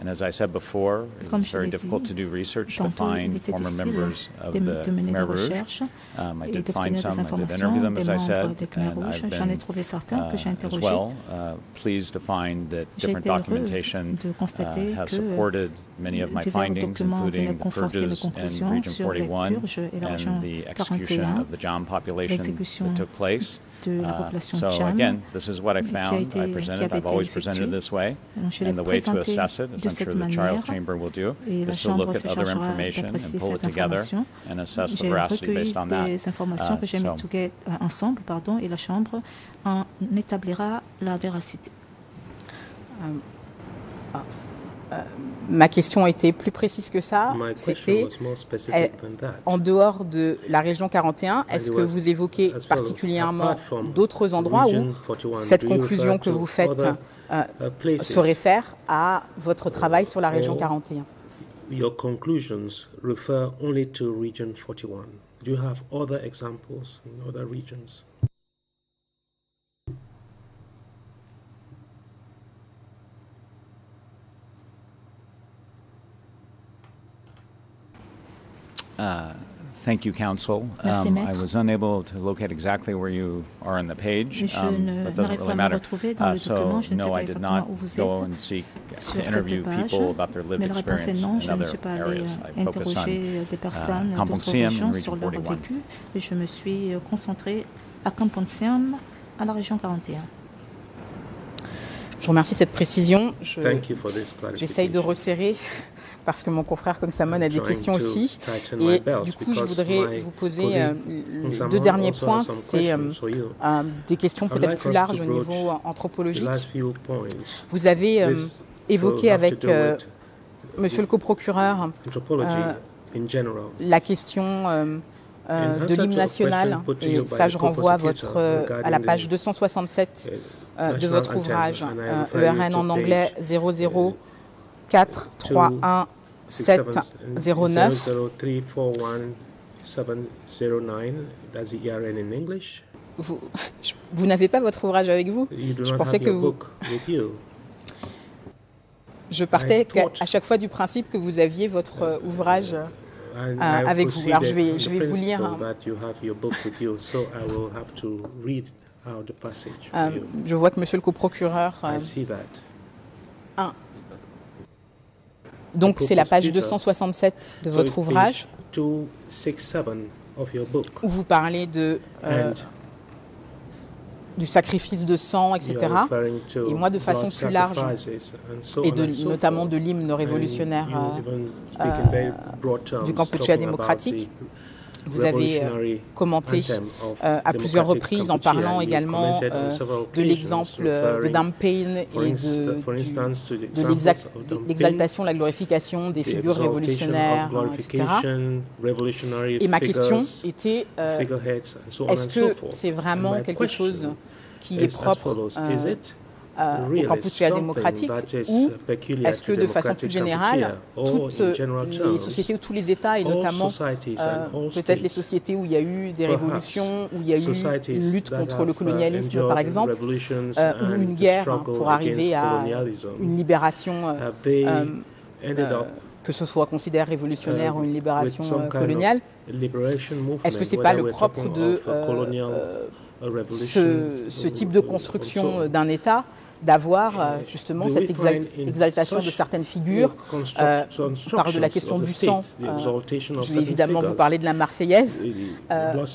and as I said before, it was very difficult to do research to find former members of the Khmer Rouge. Um, I did find some, I did interview them, as I said, and I've been, uh, as well, uh, pleased to find that different documentation uh, has supported many of my findings, including the purges in Region forty-one and the execution of the Cham population that took place. Uh, so again, this is what I found. I presented, I've always presented this way, and the way to assess it, as I'm sure the Child Chamber will do, is to look at other information and pull it together and assess the veracity based on that. Uh, so. Um, uh, Ma question était plus précise que ça, c'était en dehors de la région quarante et un, est-ce que vous évoquez particulièrement d'autres endroits où cette conclusion que vous faites euh, se réfère à votre travail sur la région quarante et un? Your conclusions refer only to Region forty-one. Do you have other examples in other regions? Uh, thank you, Council. Um, I was unable to locate exactly where you are on the page, um, but doesn't really matter. Uh, so, no, I did not go and seek to interview people about their lived experience in other areas. I focused on uh, Kampong Siem and Region forty-one. Je vous remercie de cette précision. J'essaye je, de resserrer parce que mon confrère Kong Sam Onn a des questions aussi. Et du coup, je voudrais vous poser euh, les deux derniers points. C'est euh, euh, des questions peut-être plus larges au niveau anthropologique. Vous avez euh, évoqué avec euh, monsieur le coprocureur euh, la question euh, euh, de l'hymne national. Et ça, je renvoie à, votre, euh, à la page deux cent soixante-sept. Euh, de votre ouvrage, euh, E R N en anglais zéro zéro quatre trois un sept zéro neuf. Vous, vous n'avez pas votre ouvrage avec vous? Je pensais que vous... Je partais à, à chaque fois du principe que vous aviez votre ouvrage euh, avec vous. Alors je vais, je vais vous lire... Hein. Euh, je vois que monsieur le coprocureur... Euh, un. Donc c'est la page deux cent soixante-sept de votre ouvrage où vous parlez de, euh, du sacrifice de sang, et cetera. Et moi, de façon plus large, et de, notamment de l'hymne révolutionnaire euh, euh, du Kampuchea démocratique. Vous avez euh, commenté euh, à plusieurs reprises en parlant également euh, de l'exemple de Dampaine et de, de, de l'exaltation, la glorification des figures révolutionnaires, et cetera. Et ma question était, euh, est-ce que c'est vraiment quelque chose qui est propre euh, Euh, au Kampuchea démocratique, ou est-ce que de façon plus générale, toutes les sociétés ou tous les États, et notamment euh, peut-être les sociétés où il y a eu des révolutions, où il y a eu une lutte contre le colonialisme par exemple, euh, ou une guerre hein, pour arriver à une libération, euh, euh, euh, que ce soit considéré révolutionnaire ou une libération euh, coloniale, est-ce que ce n'est pas le propre de... Euh, Ce, ce type de construction d'un État, d'avoir justement cette exaltation de certaines figures. Euh, on parle de la question du sang. Euh, je vais évidemment vous parler de la Marseillaise, euh,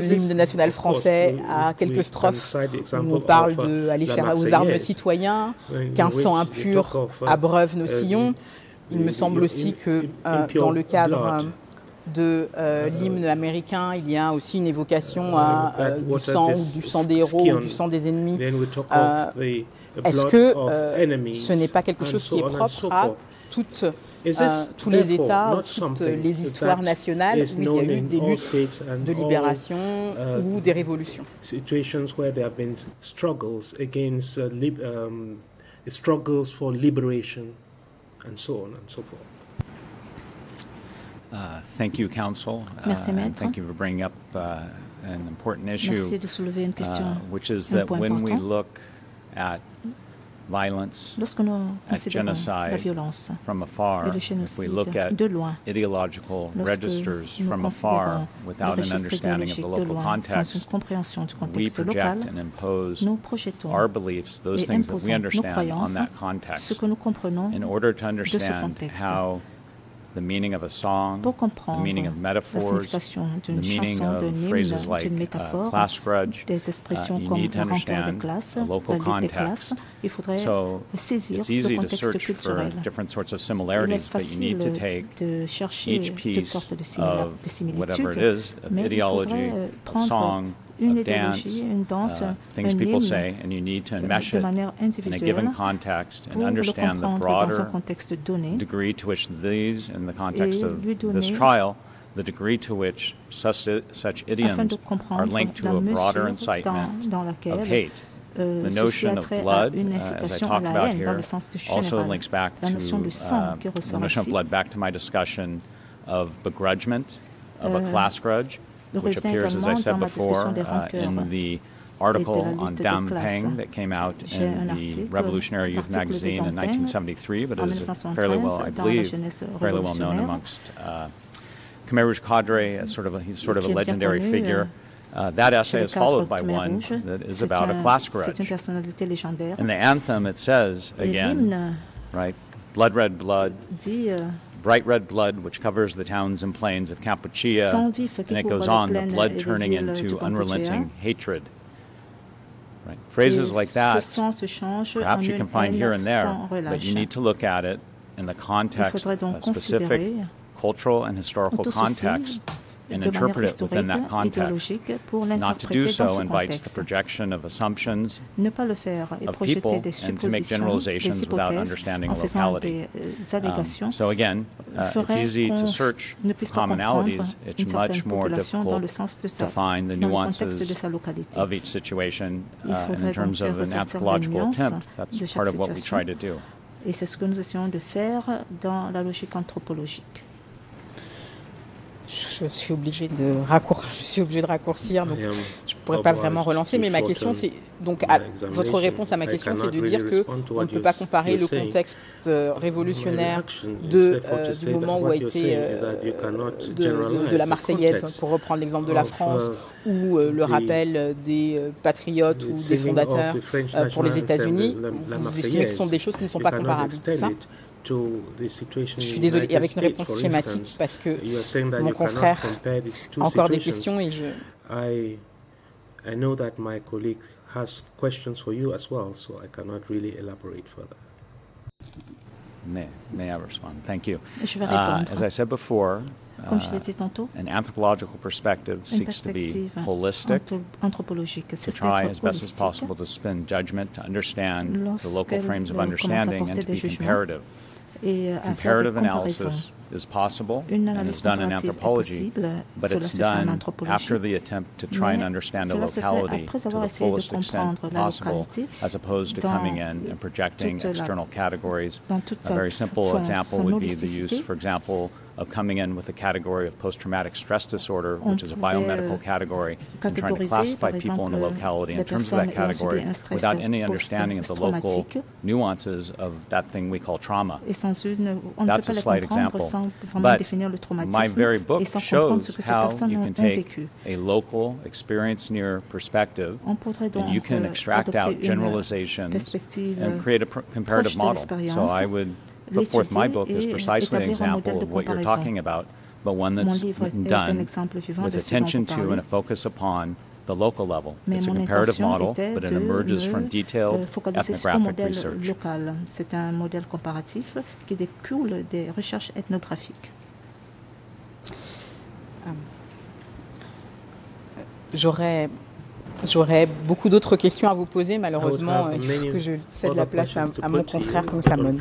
l'hymne national français à quelques strophes où on parle d'aller faire aux armes citoyens, qu'un sang impur abreuve nos sillons. Il me semble aussi que euh, dans le cadre... de euh, l'hymne américain, il y a aussi une évocation à, euh, du sang, ou du sang des héros, ou du sang des ennemis. Euh, Est-ce que euh, ce n'est pas quelque chose qui est propre à toutes, euh, tous les États, toutes les histoires nationales où il y a eu des luttes de libération ou des révolutions? Uh, thank you, Council. Uh, and thank you for bringing up uh, an important issue, uh, which is that when important. we look at violence, at genocide from afar, if we look at loin, ideological registers from afar without an understanding of the local loin, context, contexte we project local, and impose our beliefs, those things that we understand on that context, in order to understand how the meaning of a song, the meaning of metaphors, the meaning of phrases like uh, class grudge, uh, you need to understand the local context. So it's easy to search for different sorts of similarities, but you need to take each piece of whatever it is, of ideology, of song, une of dance, une danse, uh, things people say, and you need to enmesh it in a given context and understand the broader donné, degree to which these, in the context of donner, this trial, the degree to which such, such idioms are linked to a broader incitement dans, dans of hate. Uh, the notion of blood, uh, as I talked about here, also links back to uh, the notion of blood back to my discussion of begrudgment, of a class grudge, which appears, as I said before, uh, in the article on Dampaine that came out in the Revolutionary Youth magazine in nineteen seventy-three, but is fairly well, I believe, fairly well known amongst uh, Khmer Rouge cadre. As sort of a, he's sort of a legendary figure. Uh, that essay is followed by one that is about a class grudge. In the anthem, it says, again, right, blood red blood, bright red blood which covers the towns and plains of Kampuchea, and it goes on, the blood turning into unrelenting hatred. Right. Phrases like that, perhaps you can find here and there, but you need to look at it in the context, a specific cultural and historical context, and interpret it within that context. Not to do so invites the projection of assumptions of people and to make generalizations without understanding locality. Um, so again, uh, it's easy to search commonalities. It's much more difficult to find the nuances of each situation uh, in terms of an anthropological attempt. That's part of what we try to do. Et c'est ce que nous essayons de faire dans la logique anthropologique. Je suis obligée de raccourcir, je suis obligée de raccourcir, donc je ne pourrais pas vraiment relancer. Mais ma question, c'est donc à, votre réponse à ma question, c'est de dire que on ne peut pas comparer le contexte euh, révolutionnaire de euh, du moment où a été euh, de, de, de la Marseillaise, pour reprendre l'exemple de la France, ou euh, le rappel des patriotes ou des fondateurs euh, pour les États-Unis. Vous estimez que ce sont des choses qui ne sont pas comparables, c'est ça? Je suis désolée, et avec une réponse schématique, parce que mon confrère a encore des questions et je... I know that my colleague has questions for you as well, so I cannot really elaborate further. May, may I respond? Thank you. Uh, as I said before, uh, an anthropological perspective seeks to be holistic, to try as best as possible to spin judgment, to understand the local frames of understanding, and to be comparative. Comparative analysis is possible and is done in anthropology, but it's done after the attempt to try and understand a locality to the fullest extent possible, as opposed to coming in and projecting external categories. A very simple example would be the use, for example, of coming in with a category of post-traumatic stress disorder, which is a biomedical category, and trying to classify people in a locality in terms of that category without any understanding of the local nuances of that thing we call trauma. That's a slight example. But my very book shows how you can take a local, experience-near perspective, and you can extract out generalizations and create a comparative model. So I would put forth my book is precisely an example of what you're talking about, but one that's done with attention to and a focus upon the local level. It's a comparative model, but it emerges from detailed ethnographic research. C'est un modèle comparatif qui découle des recherches ethnographiques. J'aurais J'aurais beaucoup d'autres questions à vous poser, malheureusement, il faut que je cède la place à, à mon confrère Kong Sam Onn.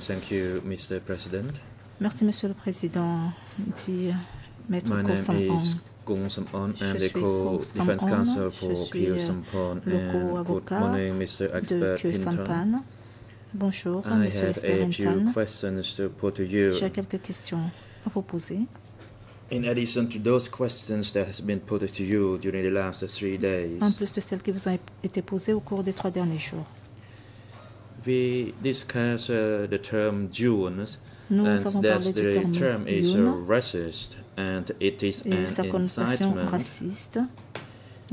Thank you, Mister President. Merci, Monsieur le Président, dit Maître Kong Sam Onn. Kong Sam Onn, and the co-defense counsel for Khieu Samphan, and good morning, Mister Expert Hinton. Bonjour, I Monsieur have a few questions to put to you. In addition to those questions that has been put to you during the last three days, en plus de celles qui vous ont été posées au cours des trois derniers jours, we discussed uh, the term Youn, and that the term is uh, racist. And it is an incitement.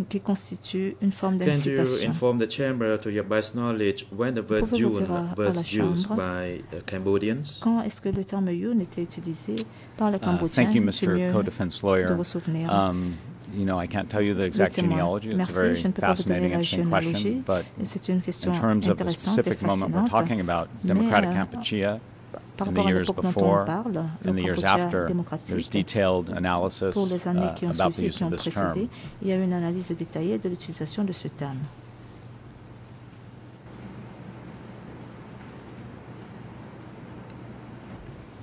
Qui constitue une forme d'incitation. Can you inform the chamber, to your best knowledge, when the word Youn was used by the Cambodians? Quand est-ce que le terme Youn était utilisé par les Cambodgiens? Thank you, Mister Co-Defense Lawyer. Um, you know, I can't tell you the exact genealogy. It's a very fascinating, interesting question. But in terms of the specific moment we're talking about, Democratic Kampuchea, in the years before, in the years after, there's detailed analysis uh, about the use of this term.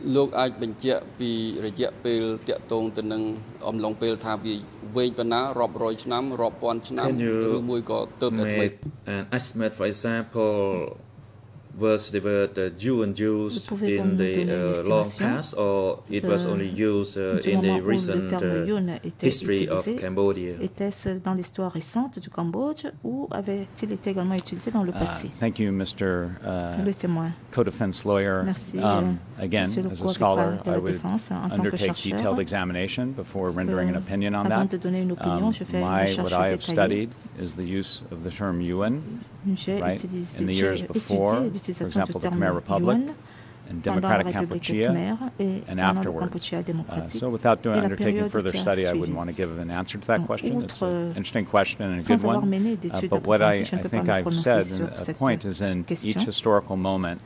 Look, I been check be reject bill, get tongue to nung um long bill tabi, wait banana, rob roy snam, rob one snam, we got to make an estimate, for example, was they were the Jew and Jews in the uh, long past, or it was only used uh, in the recent uh, history of Cambodia? Était-ce dans l'histoire récente du Cambodge ou avait-il été également utilisé dans le passé? Uh, thank you, Mister Uh, co-defense lawyer. Merci, um, again, as a scholar, I would undertake detailed examination before rendering an opinion on that. Um, my, what I have studied is the use of the term Youn, right, in the years before, for example, the Khmer Republic and Democratic Kampuchea, and afterwards. Uh, so without doing undertaking further study, I wouldn't want to give an answer to that question. It's an interesting question and a good one. Uh, but what I, I think I've said, a point is, in each historical moment,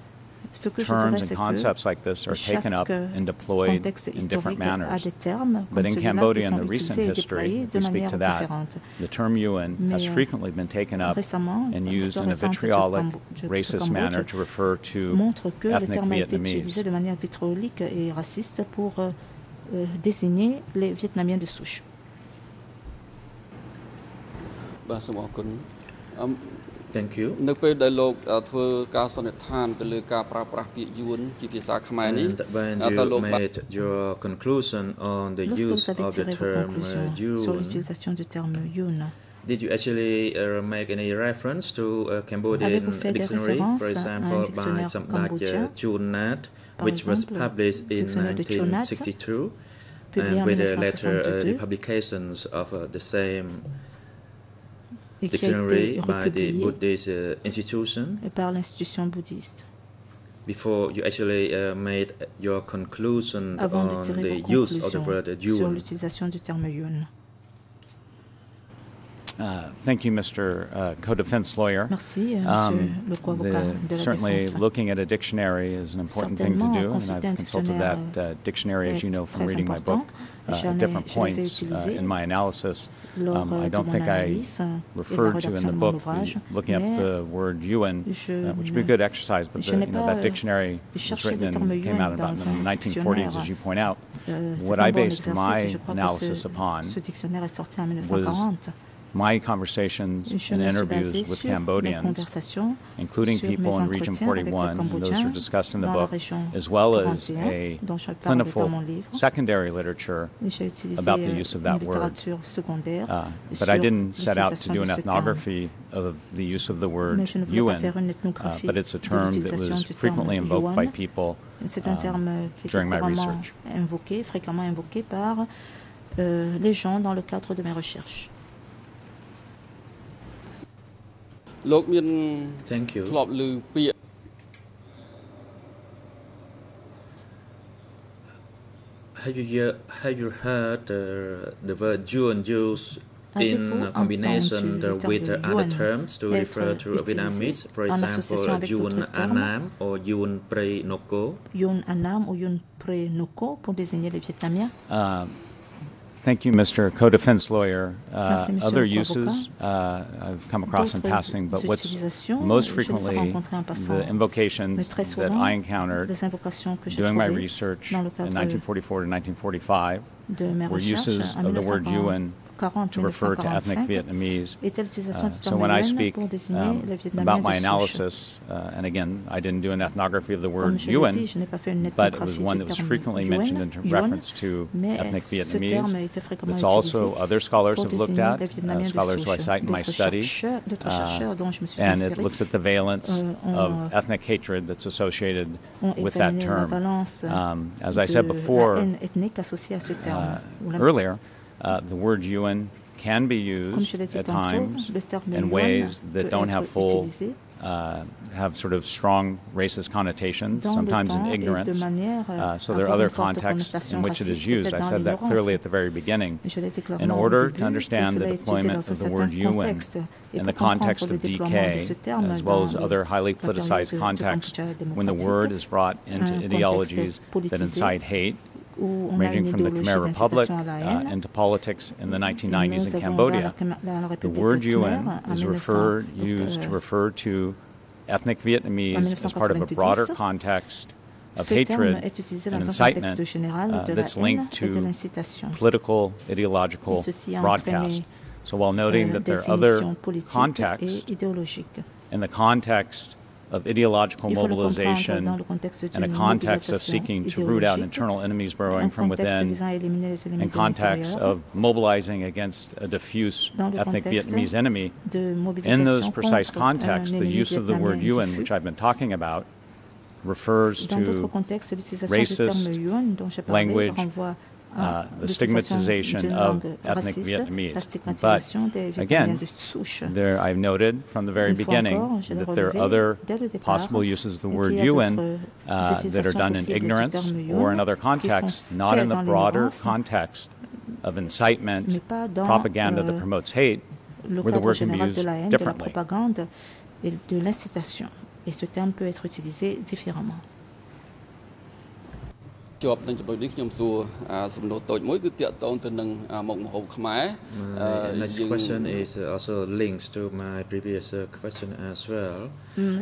terms and concepts like this are taken up and deployed in different manners. But in Cambodia, in the recent history, if we speak to that, the term Youn has frequently been taken up and used in a vitriolic, racist manner to refer to ethnic Vietnamese. Um, Thank you. And when you made your conclusion on the use of the term uh, Youn, did you actually uh, make any reference to uh, Cambodian dictionary, for example, by Samdech Chuon Nath, which was published in nineteen sixty-two, and with the later uh, publications of uh, the same dictionary by the Buddhist uh, institution, buddhiste, before you actually uh, made your conclusion on the use of the word Youn? Uh, thank you, Mister Uh, co-defense lawyer. Merci, um, the, the, certainly, looking at a dictionary is an important thing to do, and I've consulted that uh, dictionary, as you know, from reading my book, uh, at different points uh, in my analysis. Um, I don't think I referred to in the book looking up the word Youn, uh, which would be a good exercise, but the, you know, that dictionary was written and came out about in the nineteen forties, as you point out. What I based my analysis upon was my conversations and interviews with Cambodians, including people in Region forty-one, and those are discussed in the book, as well as a plentiful secondary literature about the use of that word. Uh, but I didn't set out to do an ethnography of the use of the word Youn, uh, but it's a term that was frequently invoked by people um, during my research. Thank you. Have you, have you heard uh, the word Youn used in uh, combination uh, with uh, other terms to refer to Vietnamese, for example, Youn Annam or Youn Pre Noko? Youn Annam or Youn Pre Noko pour désigner les Vietnamiens. Thank you, Mister Co-Defense Lawyer. Uh, Merci, other uses uh, I've come across in passing, but what's most frequently the invocations that I encountered doing my research in nineteen forty-four to nineteen forty-five were uses of the word Youn to refer to ethnic Vietnamese. Uh, so when I speak um, about my analysis, uh, and again, I didn't do an ethnography of the word Youn, but it was one that was frequently mentioned in reference to ethnic Vietnamese. It's also other scholars have looked at, uh, scholars who I cite in my study, uh, and it looks at the valence of ethnic hatred that's associated with that term. Um, as I said before, uh, earlier, Uh, the word Youn can be used at times in ways that don't have full uh, have sort of strong racist connotations, sometimes in ignorance. Uh, so there are other contexts in which it is used. I said that clearly at the very beginning. In order to understand the deployment of the word Youn in the context of D K, as well as other highly politicized contexts, when the word is brought into ideologies that incite hate, ranging from the Khmer Republic uh, into politics in the nineteen nineties in Cambodia, the word Youn is referred, used to refer to ethnic Vietnamese as part of a broader context of hatred and incitement uh, that's linked to political, ideological broadcast. So while noting that there are other contexts, in the context of ideological mobilization and a context of seeking to root out internal enemies burrowing from within, in context of mobilizing against a diffuse ethnic Vietnamese enemy, in those precise contexts, the use of the word Youn, which I've been talking about, refers to racist language, Uh, the stigmatization of ethnic Vietnamese. But again, there, I've noted from the very beginning that there are other possible uses of the word Youn uh, that are done in ignorance or in other contexts, not in the broader context of incitement, propaganda that promotes hate, where the word can be used differently. Chụp từng chụp đi khi nhom xua sầm đồ tội mỗi cứ tiện tôn từng đằng một hộp khmer. Next question is also links to my previous question as well.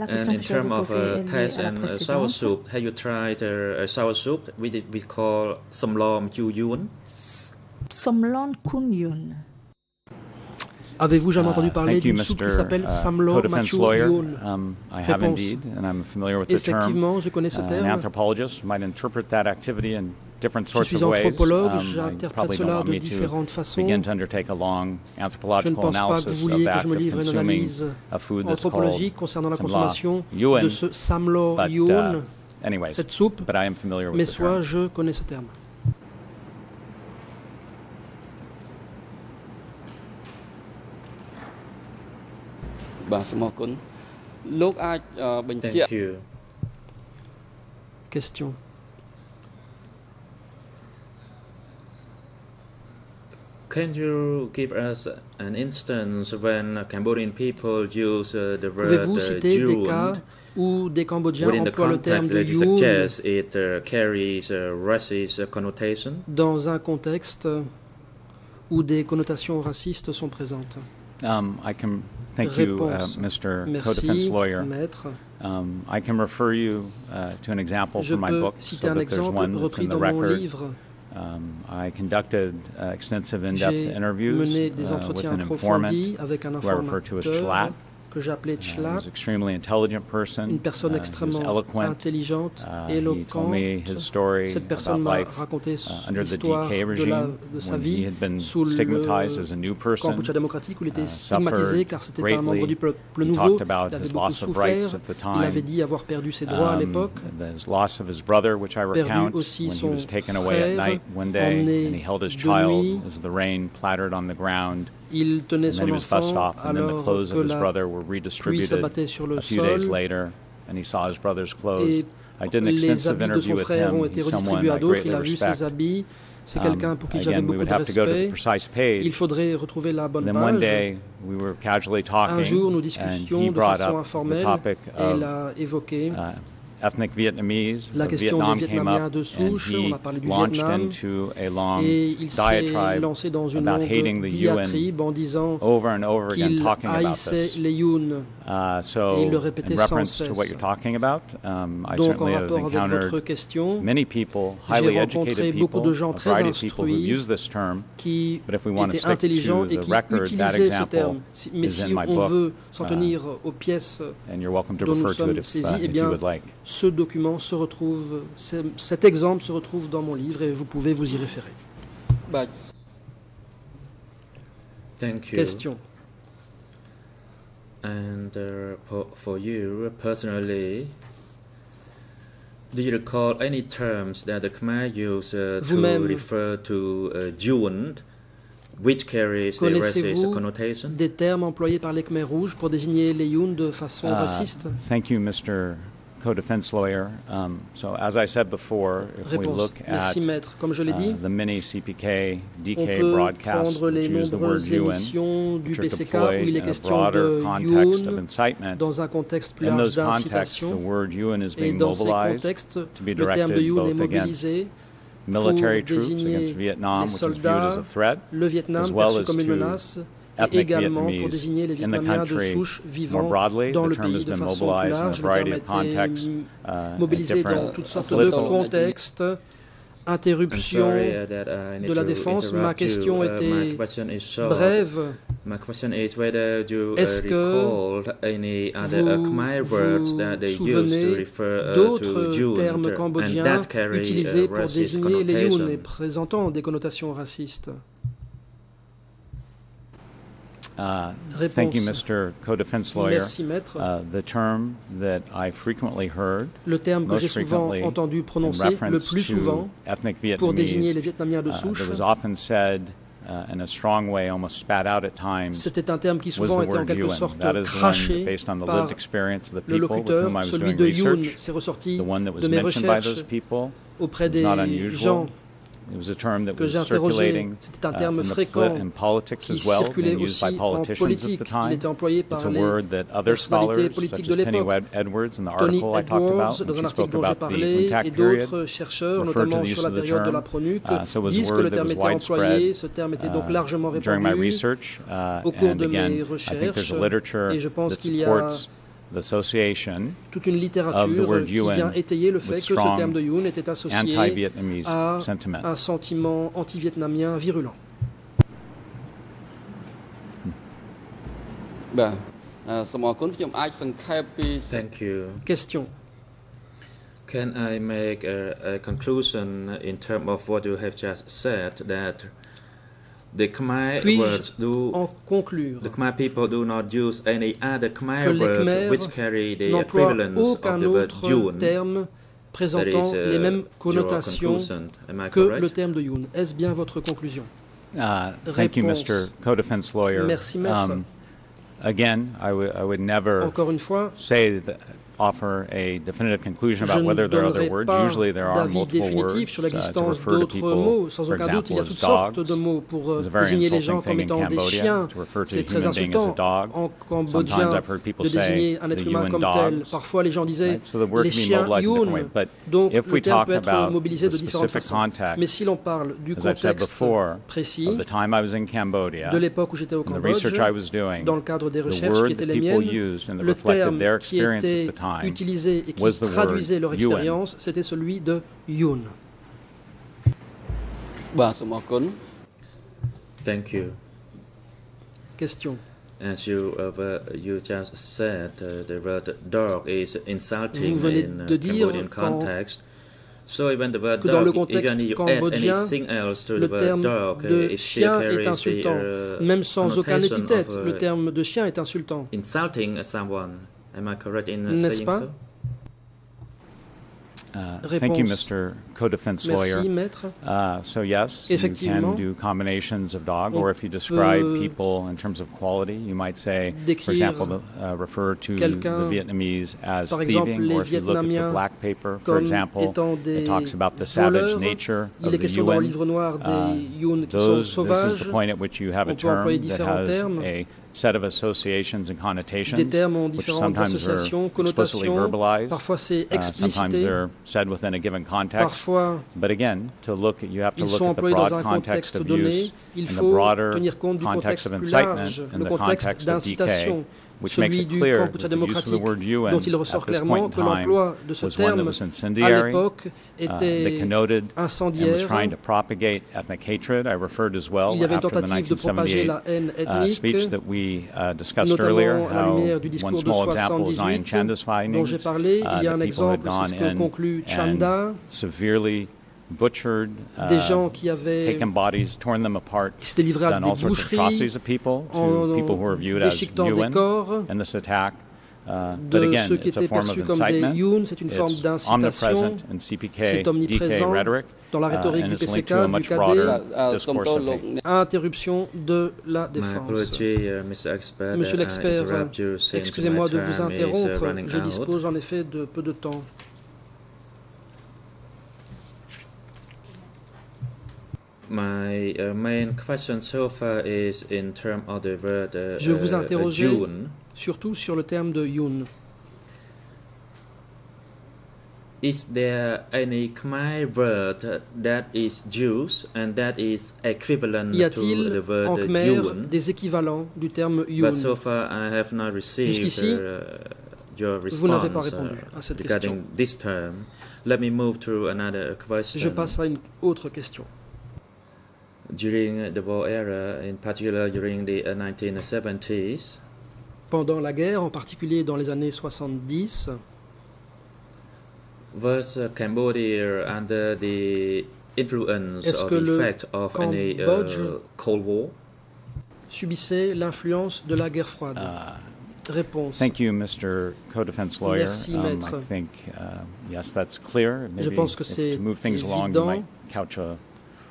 And in terms of uh, taste and uh, sour soup, have you tried uh, sour soup? We did we call Samlor Youn. Samlor Youn. Avez-vous jamais entendu parler d'une soupe qui s'appelle Samlor Youn? Réponse. Effectivement, je connais ce terme. Je suis anthropologue, j'interprète cela de différentes façons. Je ne pense pas que vous vouliez que je me livre une analyse anthropologique concernant la consommation de ce Samlor Youn, cette soupe, mais soit je connais ce terme. Thank you. Question. Can you give us an instance when Cambodian people use uh, the word Youn? Où des Cambodgiens emploient le terme de Youn dans un contexte où des connotations racistes sont présentes. Um, I can Thank you, uh, Mister Co-Defense Lawyer. Um, I can refer you uh, to an example from my book, so that there's one that's in the record. Um, I conducted uh, extensive in-depth interviews uh, with an informant, who I refer to as Chlat. Que j'appelais Chlat, une personne extrêmement intelligente et éloquente. Cette personne m'a raconté l'histoire de sa vie sous le Kampuchea démocratique où il était stigmatisé car c'était un membre du peuple nouveau. Il avait beaucoup souffert. Il avait dit avoir perdu ses droits à l'époque. Perdu aussi son frère, emmené de nuit. Il tenait son enfant alors que la pluie s'abattait sur le sol et les habits de son frère ont été redistribués à d'autres. Il a vu ses habits. C'est quelqu'un pour qui j'avais beaucoup de respect. Il faudrait retrouver la bonne page. Un jour, nous discutions de façon informelle et il a évoqué la question des Vietnamiens de souche. On a parlé du Vietnam et il s'est lancé dans une longue diatribe en disant qu'il haïssait les Youn et il le répétait sans cesse. Donc, en rapport avec votre question, j'ai rencontré beaucoup de gens très instruits qui étaient intelligents et qui utilisaient ce terme. Mais si on veut s'en tenir aux pièces dont nous sommes saisis, eh bien, ce document se retrouve, cet exemple se retrouve dans mon livre et vous pouvez vous y référer. Thank you. Question. And uh, for you personally, do you recall any terms that the Khmer use uh, to refer to uh, Youn? which carries the racist connotation. Des termes employés par les Khmer Rouges pour désigner les Youn de façon uh, raciste. Thank you, Mister Co-defense lawyer. Um, so, as I said before, if Réponse. we look at Merci, uh, dit, the many C P K, D K broadcasts, which use the word Youn, which are deployed in a broader context of incitement, in those contexts, the word Youn is being mobilized to be directed both against military troops, against Vietnam, which is viewed as a threat, as well as to ethnic Vietnamese in the country more broadly. The term has been mobilized in a variety of contexts, uh, different political. Interruption de la défense. Ma question était brève. Est-ce que vous vous souvenez d'autres termes cambodgiens utilisés pour désigner les Youn et présentant des connotations racistes? Uh, thank you, Mister Co-defense lawyer. Uh, the term that I frequently heard, le terme que j'ai souvent entendu prononcer, le plus souvent, pour désigner les Vietnamiens de souche, uh, was often said uh, in a strong way, almost spat out at times. C'était un terme qui souvent était en quelque sorte craché par le locuteur, celui de Youn. C'est ressorti de mes recherches auprès des gens que j'ai interrogé. C'était un terme fréquent qui circulait aussi en politique. Il était employé par les personnalités politiques de l'époque. Tony Edwards, dans un article dont j'ai parlé, et d'autres chercheurs, notamment sur la période de la PRONUC, disent que le terme était employé. Ce terme était donc largement répandu au cours de mes recherches, et je pense qu'il y a toute une littérature qui vient étayer le fait que ce terme de Youn était associé à un sentiment anti-vietnamien virulent. Thank you. Question. Can I make a, a conclusion in terms of what you have just said, that the Khmer words do, en conclure the Khmer people do not use any other Khmer words which carry the equivalence of the word Youn, présentant les mêmes connotations que le terme de Youn. Est-ce bien votre conclusion? Uh, thank you, Mister Co-defense lawyer. Merci, maître. Um, again, I, I would never Encore une fois, say that. Offer a definitive conclusion about whether there are other words. Usually there are multiple words uh, to refer to people, for example, as dogs. It's a very insulting thing in Cambodia to refer to a human being as a dog. Sometimes I've heard people say the Youn dogs. Right? So the word can be mobilized in a different way. But if we talk about the specific context, as I've said before, of the time I was in Cambodia, and the research I was doing, the word that people used and that reflected their experience at the time utilisé et qui traduisait leur expérience, c'était celui de Youn. Thank you. Question. As you, uh, you just said, uh, the word dog is insulting Vous venez in, uh, de dire Cambodian context. So even the word dog, even if you add anything else to the word dog, it still carries the connotation of uh, le terme de chien est insultant. Insulting someone. Am I correct in saying so? Uh, thank you, Mister Co-defense lawyer. Uh, so yes, you can do combinations of dog, or if you describe people in terms of quality, you might say, for example, uh, refer to the Vietnamese as thieving, or if you look at the black paper, for example, it talks about the savage nature of the Youn. Uh, those, this is the point at which you have a term that has a set of associations and connotations, which sometimes are explicitly verbalized, uh, sometimes they're said within a given context. But again, to look, at, you have to look at the broad context of use and the broader context of incitement and the context of D K, which makes it clear that the use of the word Youn at this point in time was one that was incendiary, uh, that connoted and was trying to propagate ethnic hatred. I referred as well after the nineteen seventy-eight uh, speech that we uh, discussed earlier, how one small example is Nuon Chea's findings, uh, that people had gone in and severely butchered, uh, des gens qui avaient taken bodies, torn them apart, qui s'étaient livrés à des boucheries, en déchiquetant des corps, and this attack de ce qui était perçu comme des Youn, c'est une forme d'incitation, c'est omniprésent dans la rhétorique du P C K, du K D, interruption de la défense. Monsieur l'expert, excusez-moi de vous interrompre, je dispose en effet de peu de temps. My uh, main question so far is in terms of the word uh, Je vous interrogeais uh, Youn. Surtout sur le terme de Youn. Is there any Khmer word that is used and that is equivalent to the word Youn? Y a-t-il en Khmer des équivalents du terme Youn? But so far I have not received uh, your response uh, regarding this term. Let me move to another question. Je passe à une autre question. During the war era, in particular during the nineteen seventies, pendant la guerre, en particulier dans les années soixante-dix, was Cambodia under the influence or effect of any uh, Cold War? Subissait l'influence de la guerre froide. Uh, Réponse. Thank you, Mister Co-Defense Lawyer. Merci, maître. Um, I think uh, yes, that's clear. Maybe Je pense que c'est to move things évident. Along, you might couch a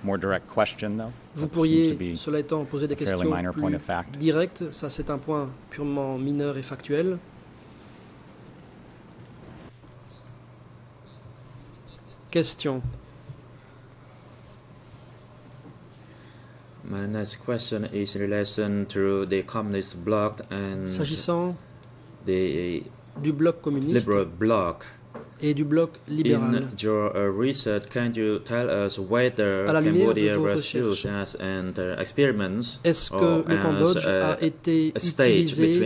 more direct question, though. Vous pourriez, cela étant, poser des questions plus directes. Ça, c'est un point purement mineur et factuel. Question. My next question is in relation to the communist bloc and S'agissant the du bloc communiste. Liberal bloc. Et du bloc libéral. Your, uh, research, can you tell us whether à la lumière de vos recherches, and, uh, experiments est-ce que le Cambodge a, a été utilisé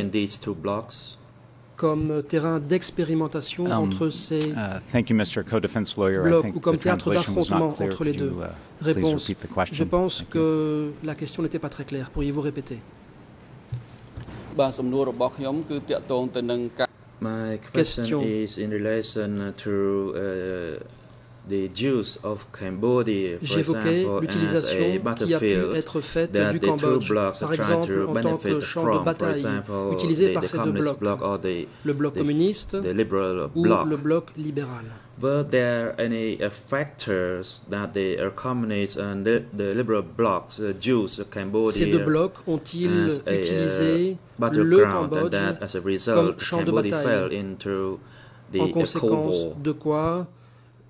comme terrain d'expérimentation um, entre ces uh, thank you, Mister Co-Defense Lawyer. Blocs I think ou comme théâtre d'affrontement entre les deux? Uh, Réponse, je pense thank que you. La question n'était pas très claire. Pourriez-vous répéter? My question, question is in relation to uh, the Jews of Cambodia, for example, as a battlefield that the two blocks are trying to benefit from, for example, the, the communist bloc or the, le bloc communiste the, the liberal bloc. Le bloc libéral. Were there any uh, factors that the uh, communists and the, the liberal blocs, uh, Jews, uh, Cambodia, ces deux blocs ont-ils utilisé a, uh, le Cambodge that, as a result, comme champ de bataille? Fell into the, en conséquence uh, de quoi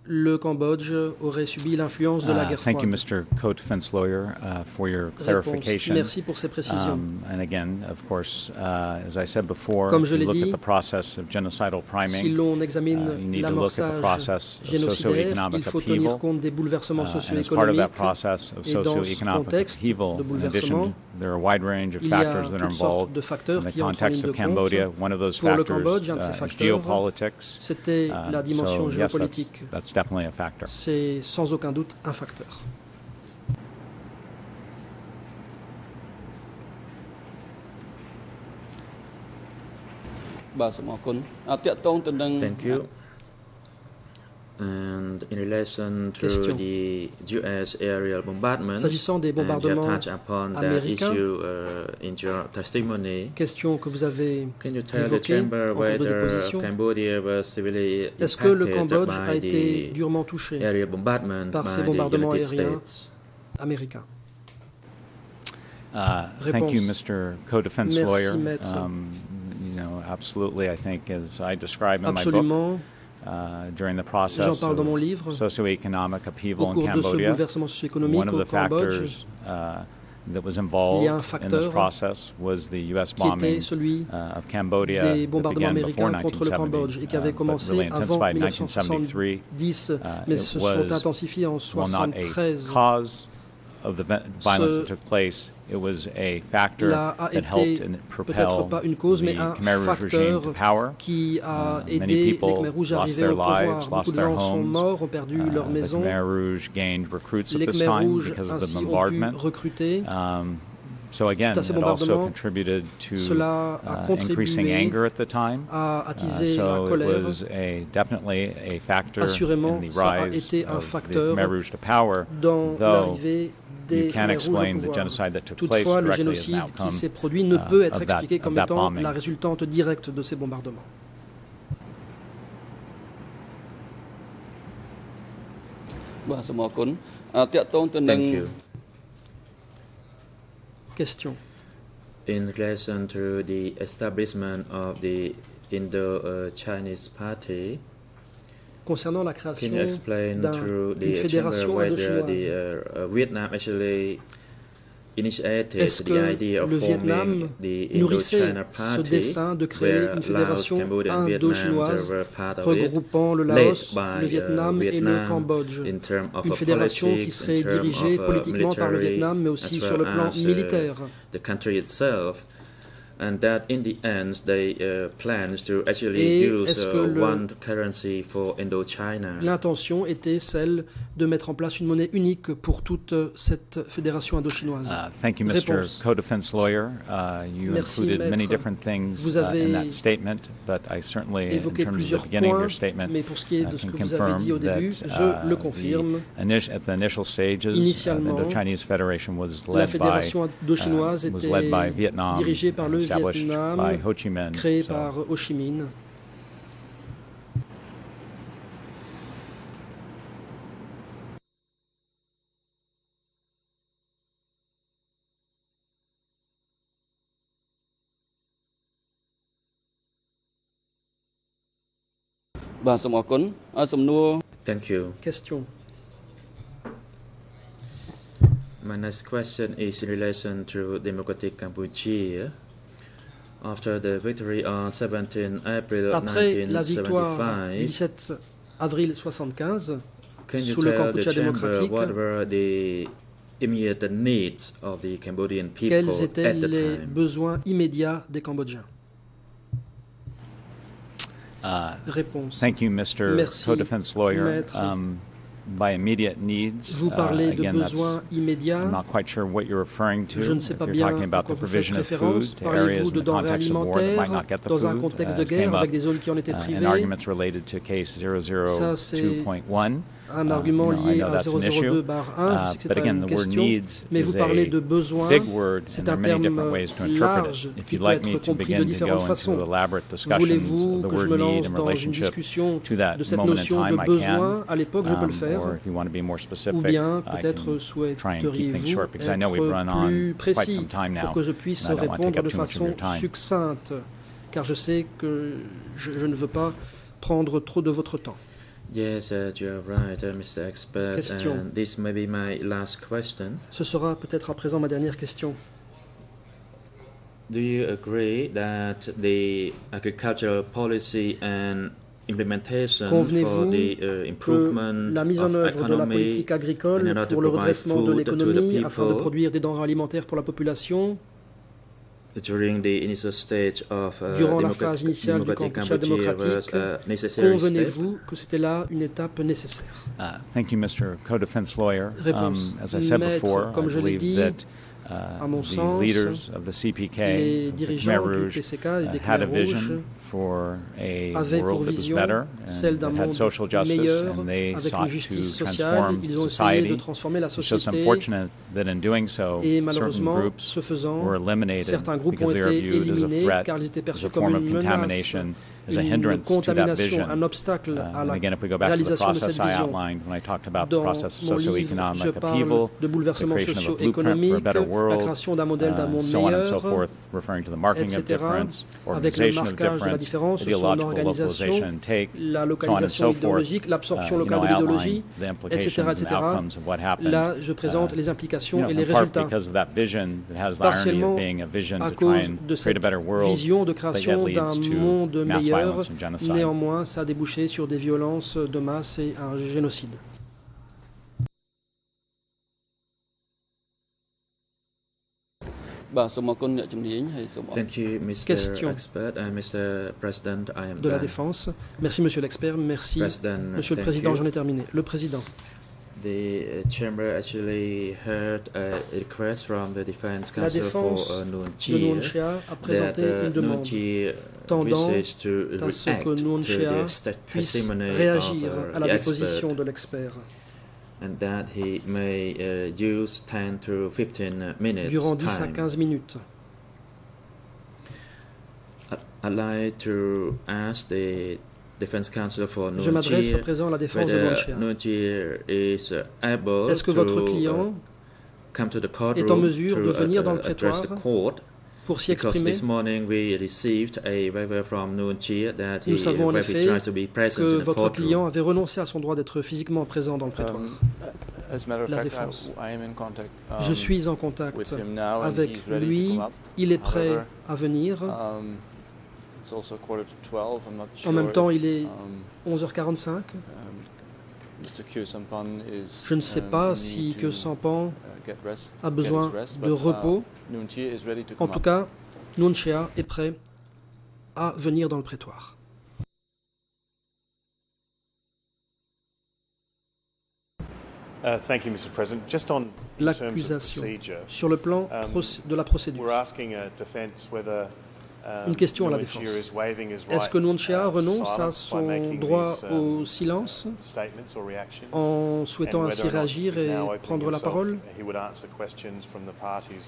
le Cambodge aurait subi l'influence de la guerre froide. Uh, thank you, Mister Co-Defense Lawyer, uh, for your clarification. Merci pour ces précisions. Um, and again, of course, uh, as I said before, Comme je l'ai dit, look at the process of genocidal priming, si l'on examine uh, you need to look at the process of socio-economic upheaval. Uh, as part of that process of socio-economic upheaval, in addition, there are a wide range of factors that are involved in the context of Cambodia. One of those factors Cambodge, uh, is geopolitics. Uh, la dimension so, yes, that's, that's definitely a factor. C'est sans aucun doute un facteur. Thank you. And in relation to Question. The U S aerial bombardment, s'agissant des bombardements américains, uh, in your testimony, question que vous avez évoquée en cours de déposition, est-ce que le Cambodge a été durement touché par ces bombardements aériens américains? Uh, thank you, Mister Co-Defense Lawyer. Um, you know, absolutely, I think, as I describe in Absolument. My book. Uh, during the process of socioeconomic upheaval in Cambodia, one of the factors uh, that was involved in this process was the U S bombing uh, of Cambodia that began before nineteen seventy, uh, but really intensified in nineteen seventy-three. Uh, it was, well, not a cause of the violence that took place. It was a factor that helped and propelled the Khmer Rouge regime to power. Uh, many people lost their lives, lost their homes. Uh, the Khmer Rouge gained recruits at this time because of the bombardment. Um, so again, it also contributed to uh, increasing anger at the time. Uh, so it was a, definitely a factor in the rise of the Khmer Rouge to power, though des rouges au pouvoir. Toutefois, le génocide qui s'est produit ne peut être expliqué comme étant la résultante directe de ces bombardements. Thank you. Question. In relation to the establishment of the Indo-Chinese Party, concernant la création d'une un, fédération indochinoise, est-ce que le Vietnam nourrissait ce dessein de créer une fédération indo-chinoise regroupant le Laos, le Vietnam et le Cambodge, une fédération qui serait dirigée politiquement par le Vietnam, mais aussi sur le plan militaire? And that in the end they uh, plans to actually use uh, one currency for Indochina. L'intention était celle de mettre en place une monnaie unique pour toute cette fédération indochinoise. Uh, thank you, Mister Co-Defense Lawyer. Uh, you Merci, included maître. many different things Vous avez uh, in that statement, but I certainly, in terms of the beginning points, of your statement, mais pour ce qui est de uh, ce can que confirm vous avez dit au début, that uh, je le confirme. The, at the initial stages, uh, the Indo-Chinese Federation was led by uh, was led by Vietnam. Dirigée par le Vietnam, by Ho Chi Minh, créé so. par Ho Chi Minh. Thank you. Question. My next question is in relation to Democratic Kampuchea. After the victory on the seventeenth of April Après la victoire du dix-sept avril soixante-quinze sous le Kampuchea démocratique, quels étaient les besoins immédiats des Cambodgiens? Uh, Réponse. Thank you, Mister Merci, Co-Defense Lawyer. By immediate needs, vous parlez uh, again, de besoins immédiats. I'm not quite sure what you're referring to. Je ne sais pas bien à quoi vous faites référence. Parlez-vous de denrées alimentaires dans un contexte de guerre avec des zones qui en étaient privées? Ça, c'est un argument lié à zéro zéro deux barre un. Je sais que c'est une question, mais vous parlez de besoins. C'est un terme large qui peut être compris de différentes façons. Voulez-vous que je me lance dans une discussion de cette notion de besoin à l'époque? Je peux le faire. Ou bien, peut-être souhaiteriez-vous être plus précis pour que je puisse répondre de façon succincte, car je sais que je, je ne veux pas prendre trop de votre temps. Yes, uh, you are right, uh, Mister Expert. Question. And this may be my last question. Ce sera peut-être à présent ma dernière question. Do you agree that the agricultural policy and implementation for the uh, improvement la mise en œuvre de la politique agricole pour le redressement de l'économie afin de produire des denrées alimentaires pour la population During the initial stage of, uh, durant la phase initiale du Kampuchea démocratique, uh, convenez-vous que c'était là une étape nécessaire? Uh, thank you, Mister Co-Defense Lawyer. Réponse. Um, as I said Maître, before, comme I je l'ai dit, that, uh, à mon sens, les dirigeants du P C K et des Khmer Rouge avaient pour vision celle d'un monde meilleur avec une justice sociale. Ils ont essayé de transformer la société et malheureusement, ce faisant, certains groupes ont été éliminés car ils étaient perçus comme une menace, une contamination, un obstacle à la réalisation de cette vision. Dans mon livre, je parle de bouleversements socio-économiques, la création d'un modèle d'un monde meilleur, et cetera, avec le marquage de la différence, son organisation, la localisation idéologique, l'absorption locale de l'idéologie, et cetera, et cetera. Là, je présente les implications et les résultats. Partiellement à cause de cette vision de création d'un monde meilleur, néanmoins, ça a débouché sur des violences de masse et un génocide. Thank you, Mister Question Expert, uh, Mister President, I am de la Défense. Merci, Monsieur l'expert. Merci, President, Monsieur le Président. J'en ai terminé. Le Président. The chamber actually heard a request from the Defense Council for uh, Nuon Chea a présenté that, uh, une demande tendant à ce que Nuon Chea puisse réagir à la déposition de l'expert. and that he may uh, use ten to fifteen minutes. Durant ten à quinze minutes. I'd like to ask the defense counsel for Nuon Chea. Je m'adresse à présent à la défense de Nuon Chea. Est-ce que votre client est en mesure de venir dans le prétoire pour s'y exprimer? Nous savons en effet que votre client avait renoncé à son droit d'être physiquement présent dans le prétoire. La défense. Je suis en contact avec lui. Il est prêt à venir. En même temps, il est onze heures quarante-cinq. Je ne sais pas si Khieu Samphan a besoin de repos. En tout cas, Nuon Chea est prêt à venir dans le prétoire. L'accusation sur le plan de la procédure. Une question à la défense. Est-ce que Nuon Chea renonce à son droit au silence en souhaitant ainsi réagir et prendre la parole?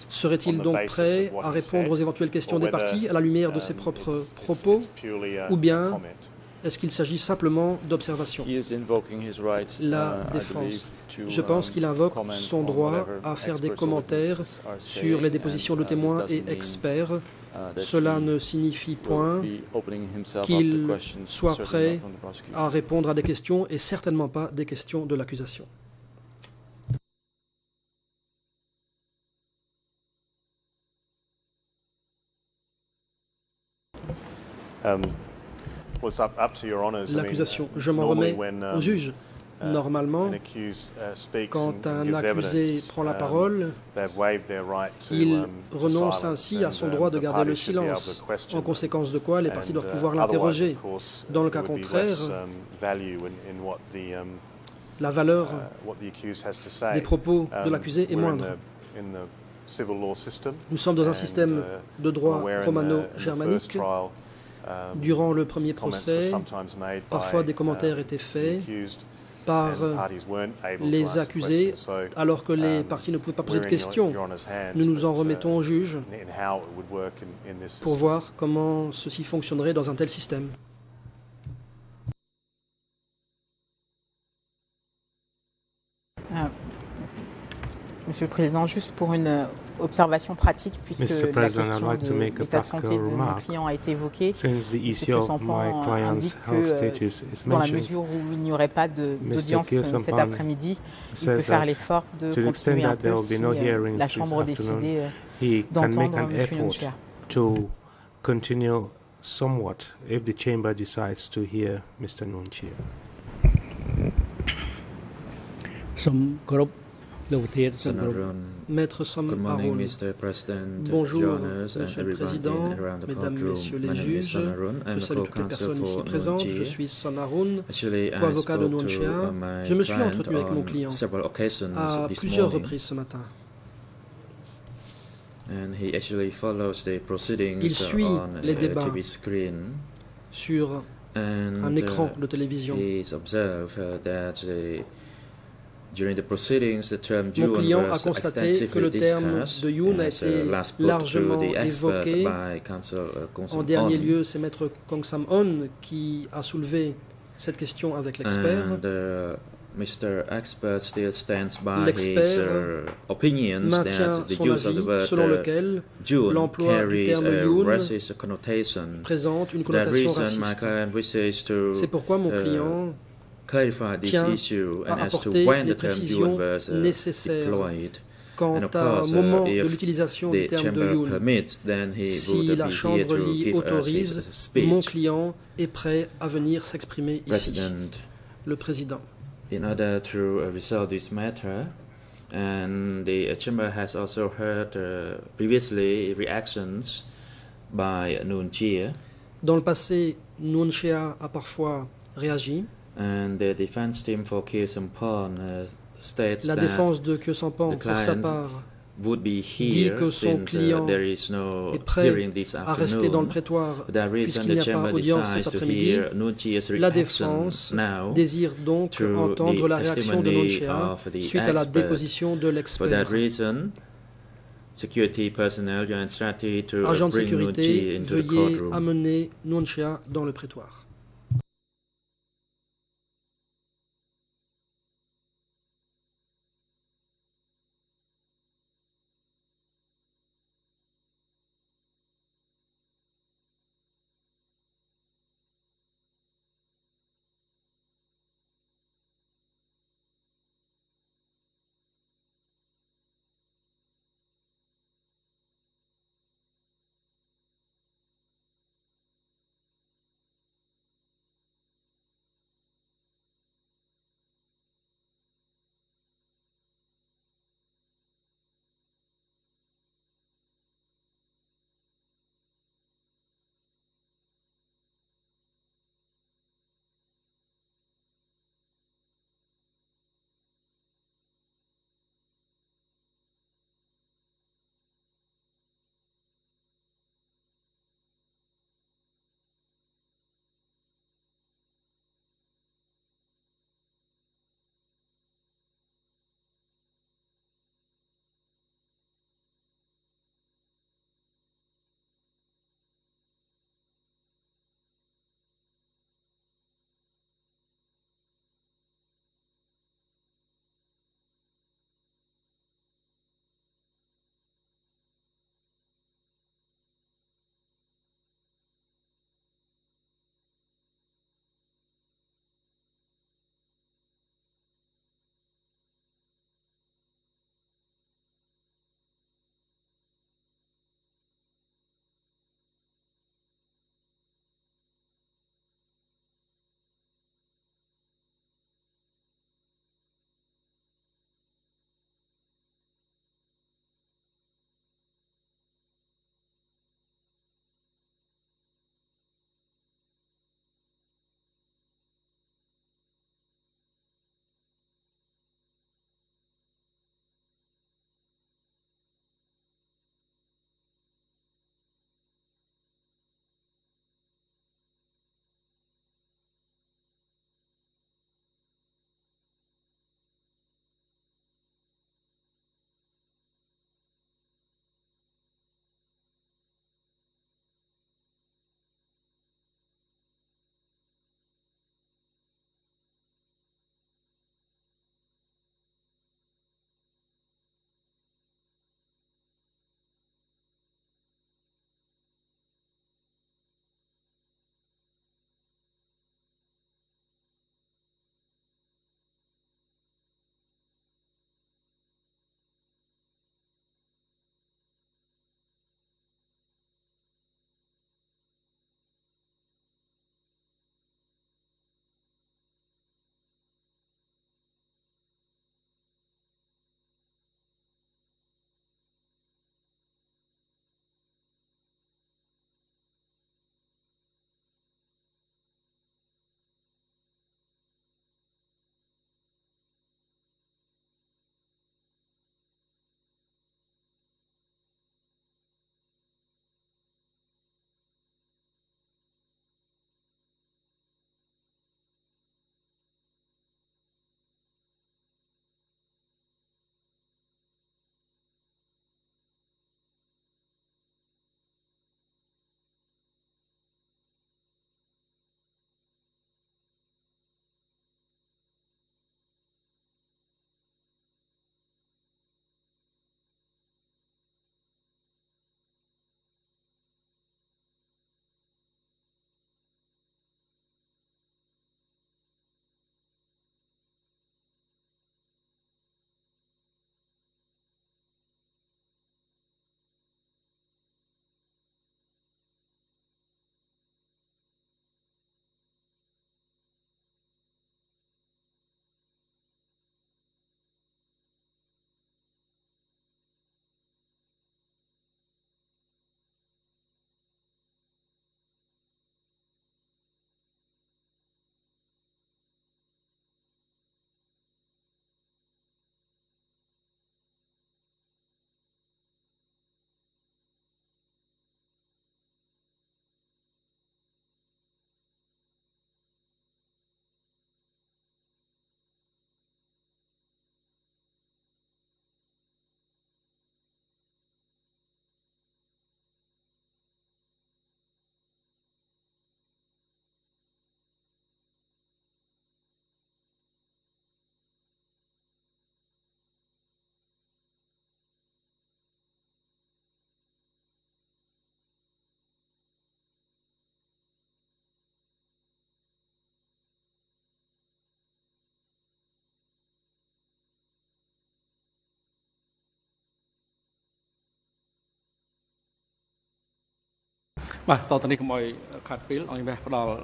Serait-il donc prêt à répondre aux éventuelles questions des partis à la lumière de ses propres propos, ou bien est-ce qu'il s'agit simplement d'observation? La défense. Je pense qu'il invoque son droit à faire des commentaires sur les dépositions de témoins et experts. Cela ne signifie point qu'il soit prêt à répondre à des questions, et certainement pas des questions de l'accusation. Um. L'accusation. Je m'en remets au juge. Normalement, quand un accusé prend la parole, il renonce ainsi à son droit de garder le silence, en conséquence de quoi les parties doivent pouvoir l'interroger. Dans le cas contraire, la valeur des propos de l'accusé est moindre. Nous sommes dans un système de droit romano-germanique. Durant le premier procès, parfois des commentaires étaient faits par les accusés, alors que les parties ne pouvaient pas poser de questions. Nous nous en remettons au juge pour voir comment ceci fonctionnerait dans un tel système. Monsieur le Président, juste pour une observation pratique, puisque la question de l'état de santé de mon client a été évoquée, Khieu Samphan indique que dans la mesure où il n'y aurait pas d'audience cet après-midi, il peut faire l'effort de continuer un peu si la Chambre décidait d'entendre M. Nuon Chea. To continue somewhat if the chamber decides to hear Mister Nuon Chea. Some group. Maître Sam Arun. Bonjour, Monsieur le Président, Mesdames, Messieurs les juges, je salue toutes les personnes ici présentes. Je suis Sam Arun, co-avocat de Nuon Chea. Je me suis entretenu avec mon client à plusieurs reprises ce matin. Il suit les débats sur un écran de télévision. Mon client a constaté que le terme de Youn a été largement évoqué. En dernier lieu, c'est Maître Kong Sam Onn qui a soulevé cette question avec l'expert. L'expert maintient son avis selon lequel l'emploi du terme Youn présente une connotation raciste. C'est pourquoi mon client tient à apporter les précisions nécessaires quant au moment de l'utilisation du terme de Youn. Si la Chambre l'y autorise, mon client est prêt à venir s'exprimer ici. Le Président. And the chamber has also heard uh, previously reactions by Nuon Chea. Dans le passé, Nuon Chea a parfois réagi. And the defense team for Khieu Samphan uh, states that the client would be here since uh, there is no hearing this afternoon. The reason the chamber decides to hear Nuon Chea's reaction now to the testimony of the expert. For that reason, security personnel are instructed to bring Nuon Chea into the courtroom. Amener Nuon Chea dans le prétoire.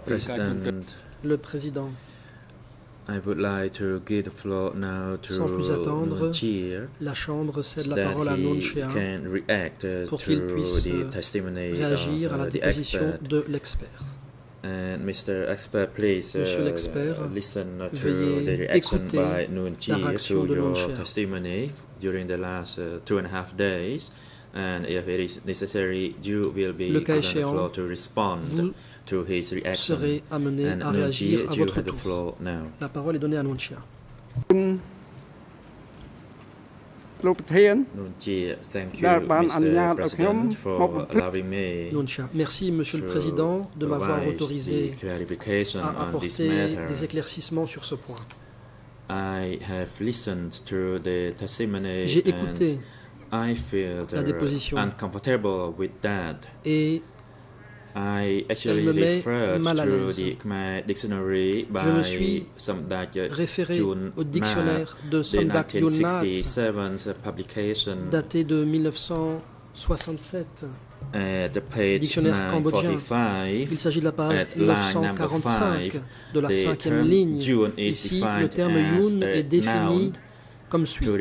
President, Le Président. I would like to give the floor now to Sans plus attendre, la Chambre cède la parole à Nuon Chea pour qu'il puisse réagir à la déposition de l'expert. And Mister Expert, please uh, Monsieur l'expert, listen to the reaction by Nuon Chea to your testimony during the last uh, two and a half days. And if it is necessary, you will be on the floor to respond to his reaction. And Nuon Chea, you have the floor now. La parole est donnée à Nuon Chea. Nuon Chea, thank you, Mister President, for allowing me. Nuon Chea, merci, Monsieur le Président, de m'avoir autorisé à apporter des éclaircissements sur ce point. I have listened to the testimony. J'ai écouté I feel uncomfortable with that. Et I actually referred to the Khmer dictionary by Samdech Chuon Nath, the nineteen sixty-seven publication, daté de mille neuf cent soixante-sept. At the page Dictionnaire cambodgien. Il s'agit de la page neuf cent quarante-cinq de la cinquième ligne. Ici, le terme Youn est défini comme suit, nom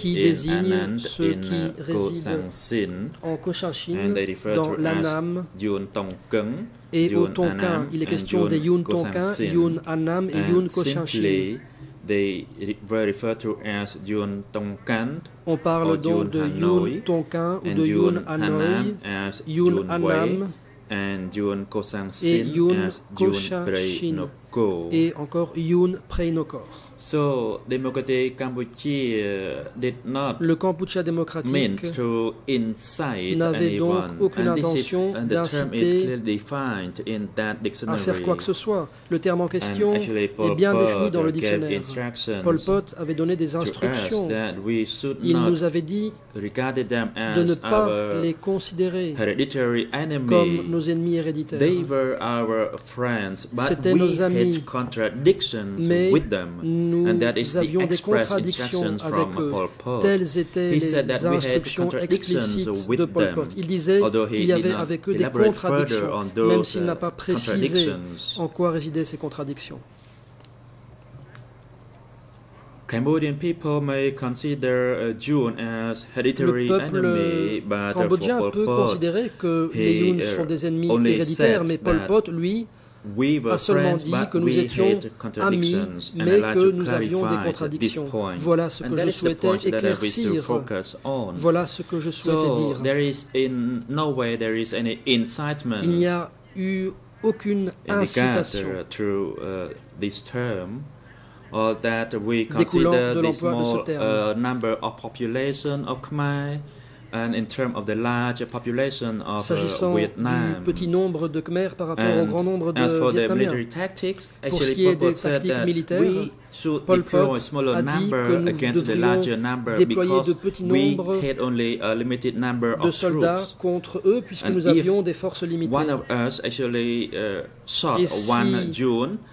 qui désigne ceux qui résident en Cochin-China, dans l'Annam et au Tonkin. Il est question des Youn Tonkin, Youn Annam et Youn Cochin-China. On parle donc de Youn Tonkin ou de Youn Hanoï, Youn Annam et Youn Cochin-China. Et encore Youn Preynokor. So, Democratic Kampuchea did not Le Kampuchea démocratique n'avait donc aucune intention d'inciter à faire quoi que ce soit. Le terme en question actually, est bien Pot défini dans le dictionnaire. Pol Pot avait donné des instructions. Il nous avait dit de ne pas les considérer comme nos ennemis héréditaires. C'était nos amis. Contradictions Mais with them, nous and that is the avions des contradictions avec eux. Telles étaient les instructions explicites de Pol Pot. Il disait qu'il y avait avec eux des contradictions, même s'il n'a pas précisé en quoi résidaient ces contradictions. Cambodian people may consider Youn as hereditary enemy, but for Pol Pot, peut considérer que les Youn sont des ennemis héréditaires, mais Pol Pot, lui, a seulement dit que nous étions amis, mais que nous avions des contradictions. Voilà ce que je souhaitais éclaircir. Voilà ce que je souhaitais dire. Il n'y a eu aucune incitation découlant de l'emploi de ce terme. S'agissant du petit nombre de Khmer par rapport au grand nombre de Vietnamiens, pour ce qui est des tactiques militaires, Pol Pot a dit que nous devrions déployer de petits nombres de soldats contre eux puisque nous avions des forces limitées. Et si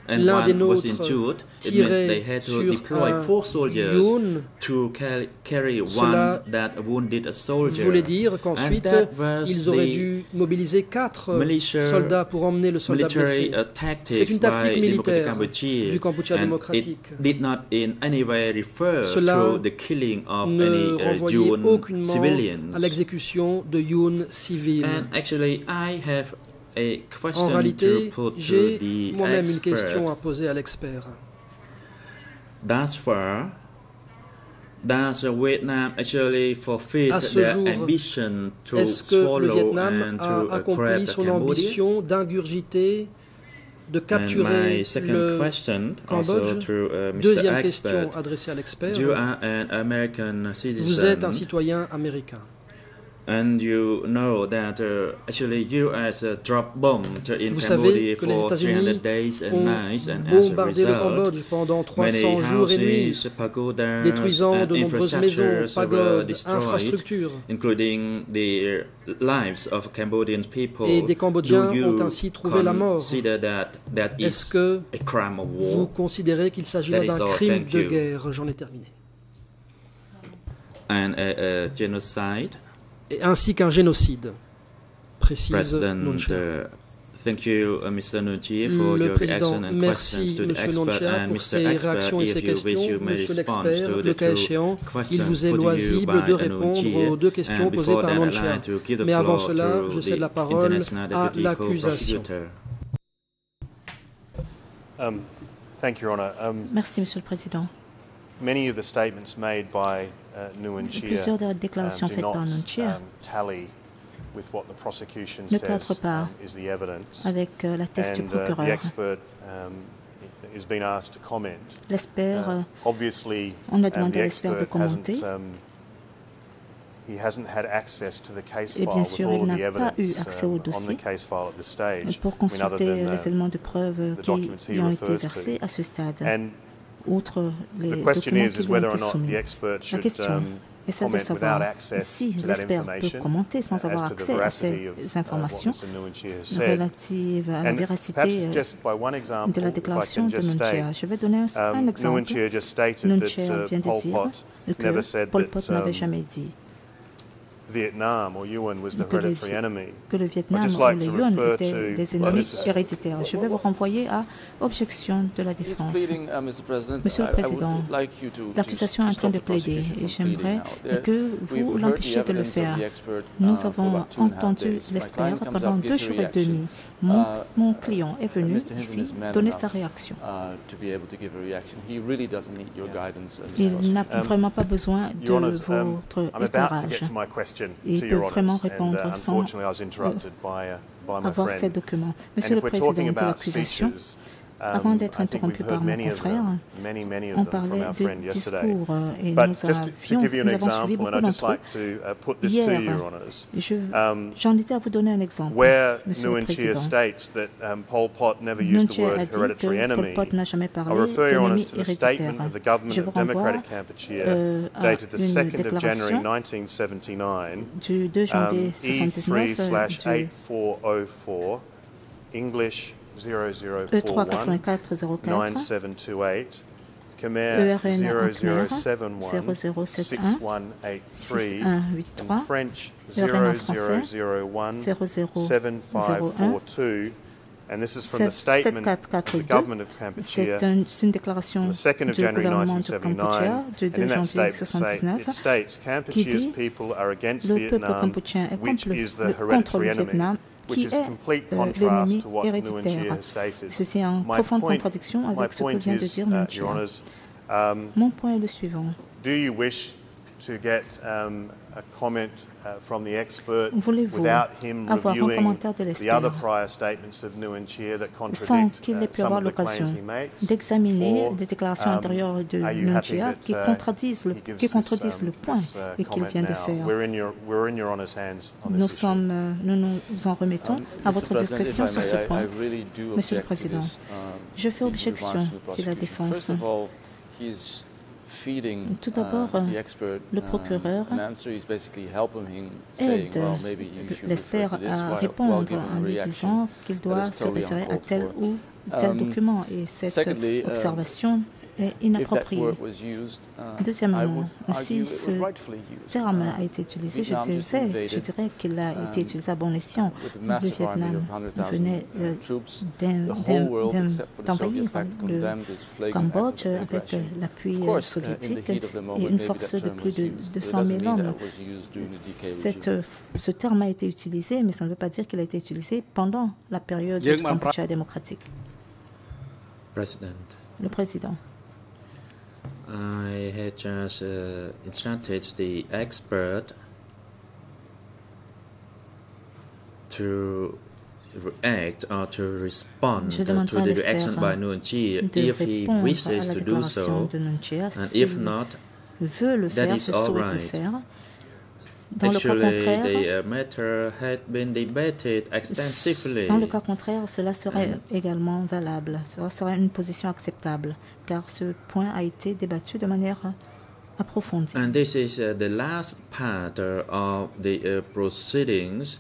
l'un des nôtres tirait sur un Youn, cela voulait dire qu'ensuite, ils auraient dû mobiliser quatre soldats pour emmener le soldat blessé. C'est une tactique militaire du Kampuchea démocratique. Cela ne renvoyait aucunement à l'exécution de Youn civils. En réalité, j'ai moi-même une question à poser à l'expert. Does Vietnam actually fulfill their ambition to swallow and to accompli son ambition d'ingurgiter, de capturer le Cambodge? Deuxième question adressée à l'expert. Vous êtes un citoyen américain. And you know that uh, actually U S uh, dropped bombs in Cambodia for three hundred days and nights, and as a result, many houses, pagodas, and infrastructures were destroyed, including the lives of Cambodian people. Et des Cambodgiens ont ainsi trouvé la mort. Est-ce que vous considérez qu'il s'agit là d'un crime de guerre? J'en ai terminé. And a, a genocide. Ainsi qu'un génocide. précise Nuon Chea. Thank you, uh, Mister Nuon Chea, for le your reaction and merci questions to the Monsieur expert. And Mister Expert, if you wish, you may respond to the two questions put to you by Nuon Chea. And before that, I'd like to give the floor to the International Deputy Co-Prosecutor. Um, thank you, Your Honor. Um, Merci, Monsieur le Président. Many of the statements made by uh, Nuon Chea plusieurs des déclarations um, faites par Nuon Chea um, tally with what the prosecution ne cadrent pas um, is the evidence. Avec uh, la thèse du procureur. And uh, the expert um, has been asked to comment. L'expert, uh, obviously, on a demandé à l'expert de commenter. Um, he hasn't had access to the case file with all of the evidence um, on the case file at this stage, pour consulter I mean, other than the, the documents he refers to. And the question is, is whether or not the expert should um, comment without access to that information sans avoir as to the veracity of uh, what Mister Nuon Chea has said. And perhaps just by one example, if I can just state, um, Nuon Chea just stated that uh, Pol Pot never said that um, Vietnam or Youn was the hereditary enemy. Que le Vietnam just like ou le Youn étaient des ennemis héréditaires. Je vais vous renvoyer à objection de la défense. Monsieur le Président, l'accusation est en train de plaider et j'aimerais que vous l'empêchiez de le faire. Nous avons entendu l'expert pendant deux jours et demi. Mon, mon client est venu ici donner sa réaction. Il n'a vraiment pas besoin de votre éclairage. Il peut vraiment répondre sans avoir ces documents. Monsieur le Président de l'accusation, avant d'être interrompu par mon confrère, on parlait de discours et nous avions, nous avons suivi beaucoup d'entre eux. Hier, j'en étais à vous donner un exemple, Monsieur le Président. Nuon Chea a dit que Pol Pot n'a jamais parlé d'ennemi héréditaire. Je vous renvoie euh, à une déclaration du deux janvier mille neuf cent soixante-dix-neuf du English E trois huit quatre zéro quatre, neuf sept deux huit, Khmer zéro zéro sept un, six un huit trois, French zéro zéro zéro un, sept cinq quatre deux. And this is from the statement of the government of Kampuchea on the second of January nineteen seventy-nine, and in that statement it states, Kampuchea's people are against Vietnam, which is the hereditary enemy. Qui est euh, l'ennemi héréditaire. Ceci est en profonde contradiction avec ce que vient de dire Nuon Chea. Mon point est le suivant. Voulez-vous avoir un commentaire de l'expert sans qu'il ait pu avoir l'occasion d'examiner les déclarations antérieures de Nuon Chea qui contredisent le, qui contredisent le point qu'il vient de faire? Nous, sommes, nous nous en remettons à votre discrétion sur ce point. Monsieur le Président, je fais objection, dit la défense. Tout d'abord, le procureur aide l'expert à répondre en lui disant qu'il doit se référer à tel ou tel document et cette observation est inappropriée. Deuxièmement, si ce terme a été utilisé, je dirais, je dirais qu'il a été utilisé à bon escient. Le Vietnam venait d'envahir le Cambodge avec l'appui soviétique et une force de plus de deux cent mille hommes. Cette, ce terme a été utilisé, mais ça ne veut pas dire qu'il a été utilisé pendant la période du Kampuchea démocratique. Le Président. I had just uh, instructed the expert to react or to respond to the reaction by Nuon Chea if he wishes to do so, and if not, that is all right. Dans Actually, the uh, matter had been debated extensively. Dans le cas contraire, cela serait mm. également valable. Cela serait une position acceptable, car ce point a été débattu de manière approfondie. And this is uh, the last part of the uh, proceedings.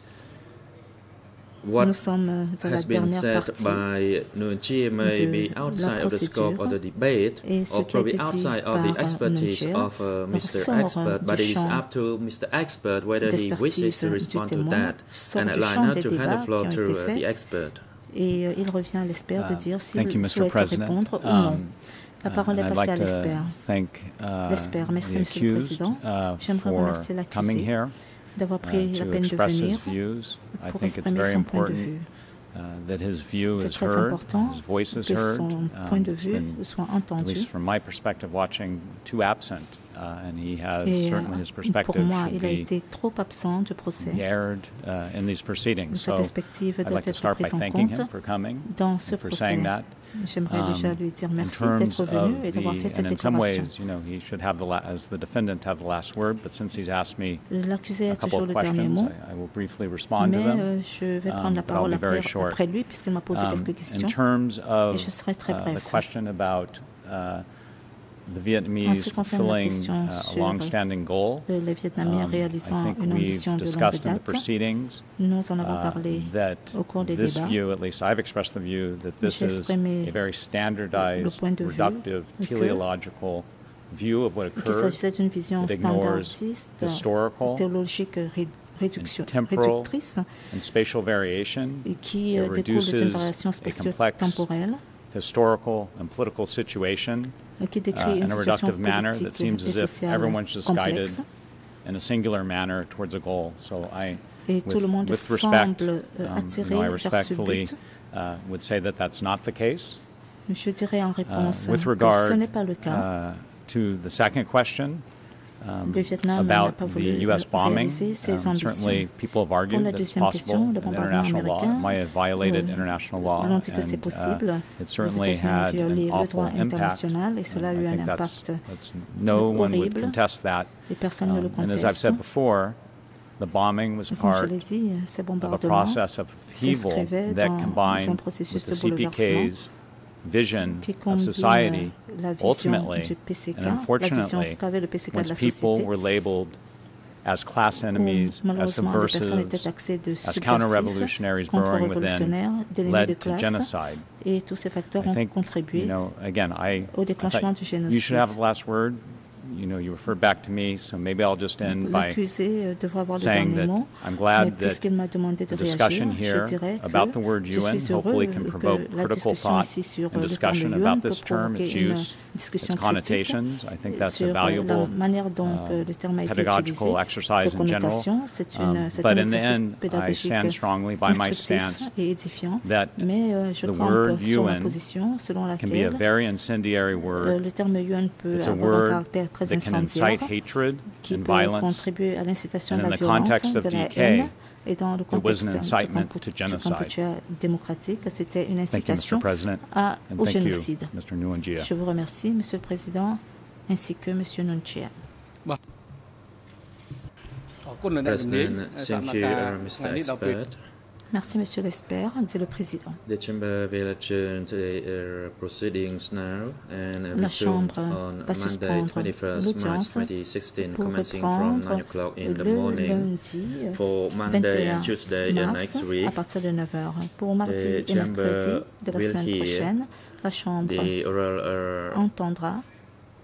what has been said by Nuon Chea may be outside of the scope of the debate, or probably outside of the expertise of uh, Mister Expert, but it is up to Mister Expert whether he wishes to respond to that, and I'd like now to hand the floor to uh, the expert. Et il revient à l'expert de dire s'il souhaite répondre ou non. La parole est passée à l'expert. L'expert, merci Monsieur le Président. J'aimerais remercier l'accusé d'avoir pris la peine de venir pour exprimer son point de vue. C'est très important que son point de vue soit entendu. Et pour moi, il a été trop absent du procès. Sa perspective doit être prise en compte dans ce procès. J'aimerais déjà lui dire merci d'être venu et d'avoir fait cette déclaration. L'accusé a toujours le dernier mot, mais je vais prendre la parole après lui puisqu'il m'a posé quelques questions et je serai très bref. The Vietnamese fulfilling uh, a long-standing goal. Um, I think we've discussed in the proceedings uh, that this view, at least I've expressed the view, that this is a very standardized, reductive, teleological view of what occurred. It ignores historical, and temporal, and spatial variation. It reduces a complex historical and political situation uh, in a reductive manner that seems as if everyone's just guided in a singular manner towards a goal. So I, with, with respect, um, you know, I respectfully uh, would say that that's not the case. Uh, with regard uh, to the second question, Um, about the U S bombing, um, certainly people have argued that it's possible and international law might have violated international law, and uh, it certainly had an awful impact, and I think that's, that's, no one would contest that, um, and as I've said before, the bombing was part of a process of upheaval that combined with the C P K's vision of society, ultimately, and unfortunately, once people were labeled as class enemies, as subversives, as counter-revolutionaries burrowing within, led to genocide. I think, you know, again, I, I thought you should have the last word. You know, you referred back to me, so maybe I'll just end by saying that I'm glad that the discussion here about the word Youn hopefully can provoke critical thought and discussion about this term, its use, its connotations. I think that's a valuable uh, pedagogical exercise in general. Um, but in the end, I stand strongly by my stance that the word Youn can be a very incendiary word. It's a word that can incite hatred and violence, and in the context of D K, it was an incitement to genocide. Thank you, Mister President, and thank you, Mister Nuon Chea. Je vous remercie, Monsieur le Président, ainsi que Monsieur Nuon Chea. President, thank you, uh, Mister Expert. Merci, Monsieur l'Expert, dit le Président. The chamber will adjourn the uh, proceedings now and uh, resume on Monday, twenty-first March twenty sixteen, commencing from nine o'clock in the morning for Monday and Tuesday and next week. The chamber will hear the oral uh,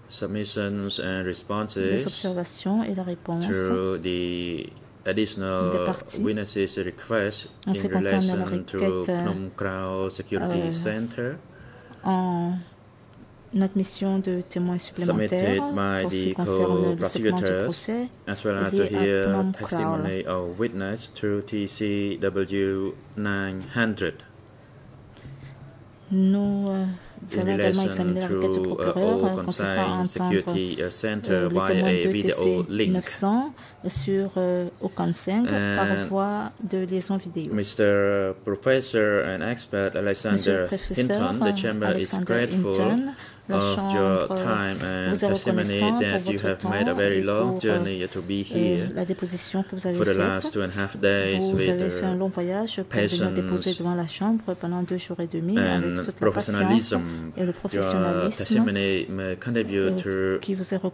submissions and responses to the additional witnesses request in relation to Phnom Krau Security euh, Center en admission de témoins supplémentaires pour ce qui concerne le segment du procès, as well as hear testimony of witness through T C W nine hundred. Nous euh, in relation to uh, all consigned security center via a video link. Sur, uh, Mister Professor and expert Alexander Hinton, the chamber Alexander is grateful Hinton, of your time and testimony that you have made a very long journey to be here. For the last two and a half days, with the patience and professionalism, your testimony may contribute to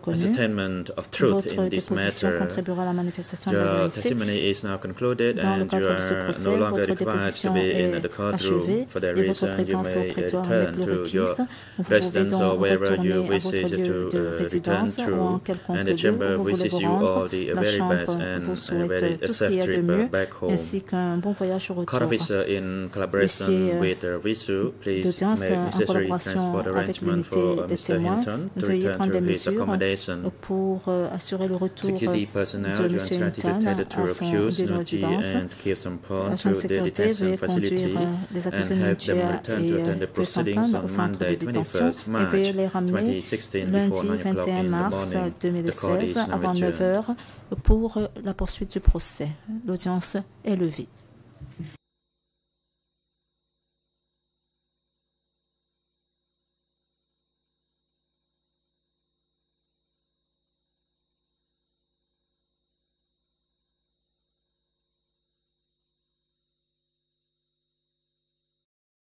ascertainment of truth in this matter. Your testimony is now concluded, and you are no longer required to be in the courtroom. For that reason, you may return to your residence or wherever you wish to uh, return to, and the chamber wishes you all the very best and a very safe trip back home. Court officer, in collaboration with the R I S U, please make necessary transport arrangements for uh, Mister Hinton to return to his accommodation. Security personnel, you are instructed to take the two accused, Nuon Chea and Khieu Samphan, to the detention facility and have them return to attend the proceedings on Monday, twenty-first March twenty sixteen, before nine o'clock in the morning. The court is now adjourned. Pour la poursuite du procès. L'audience est levée.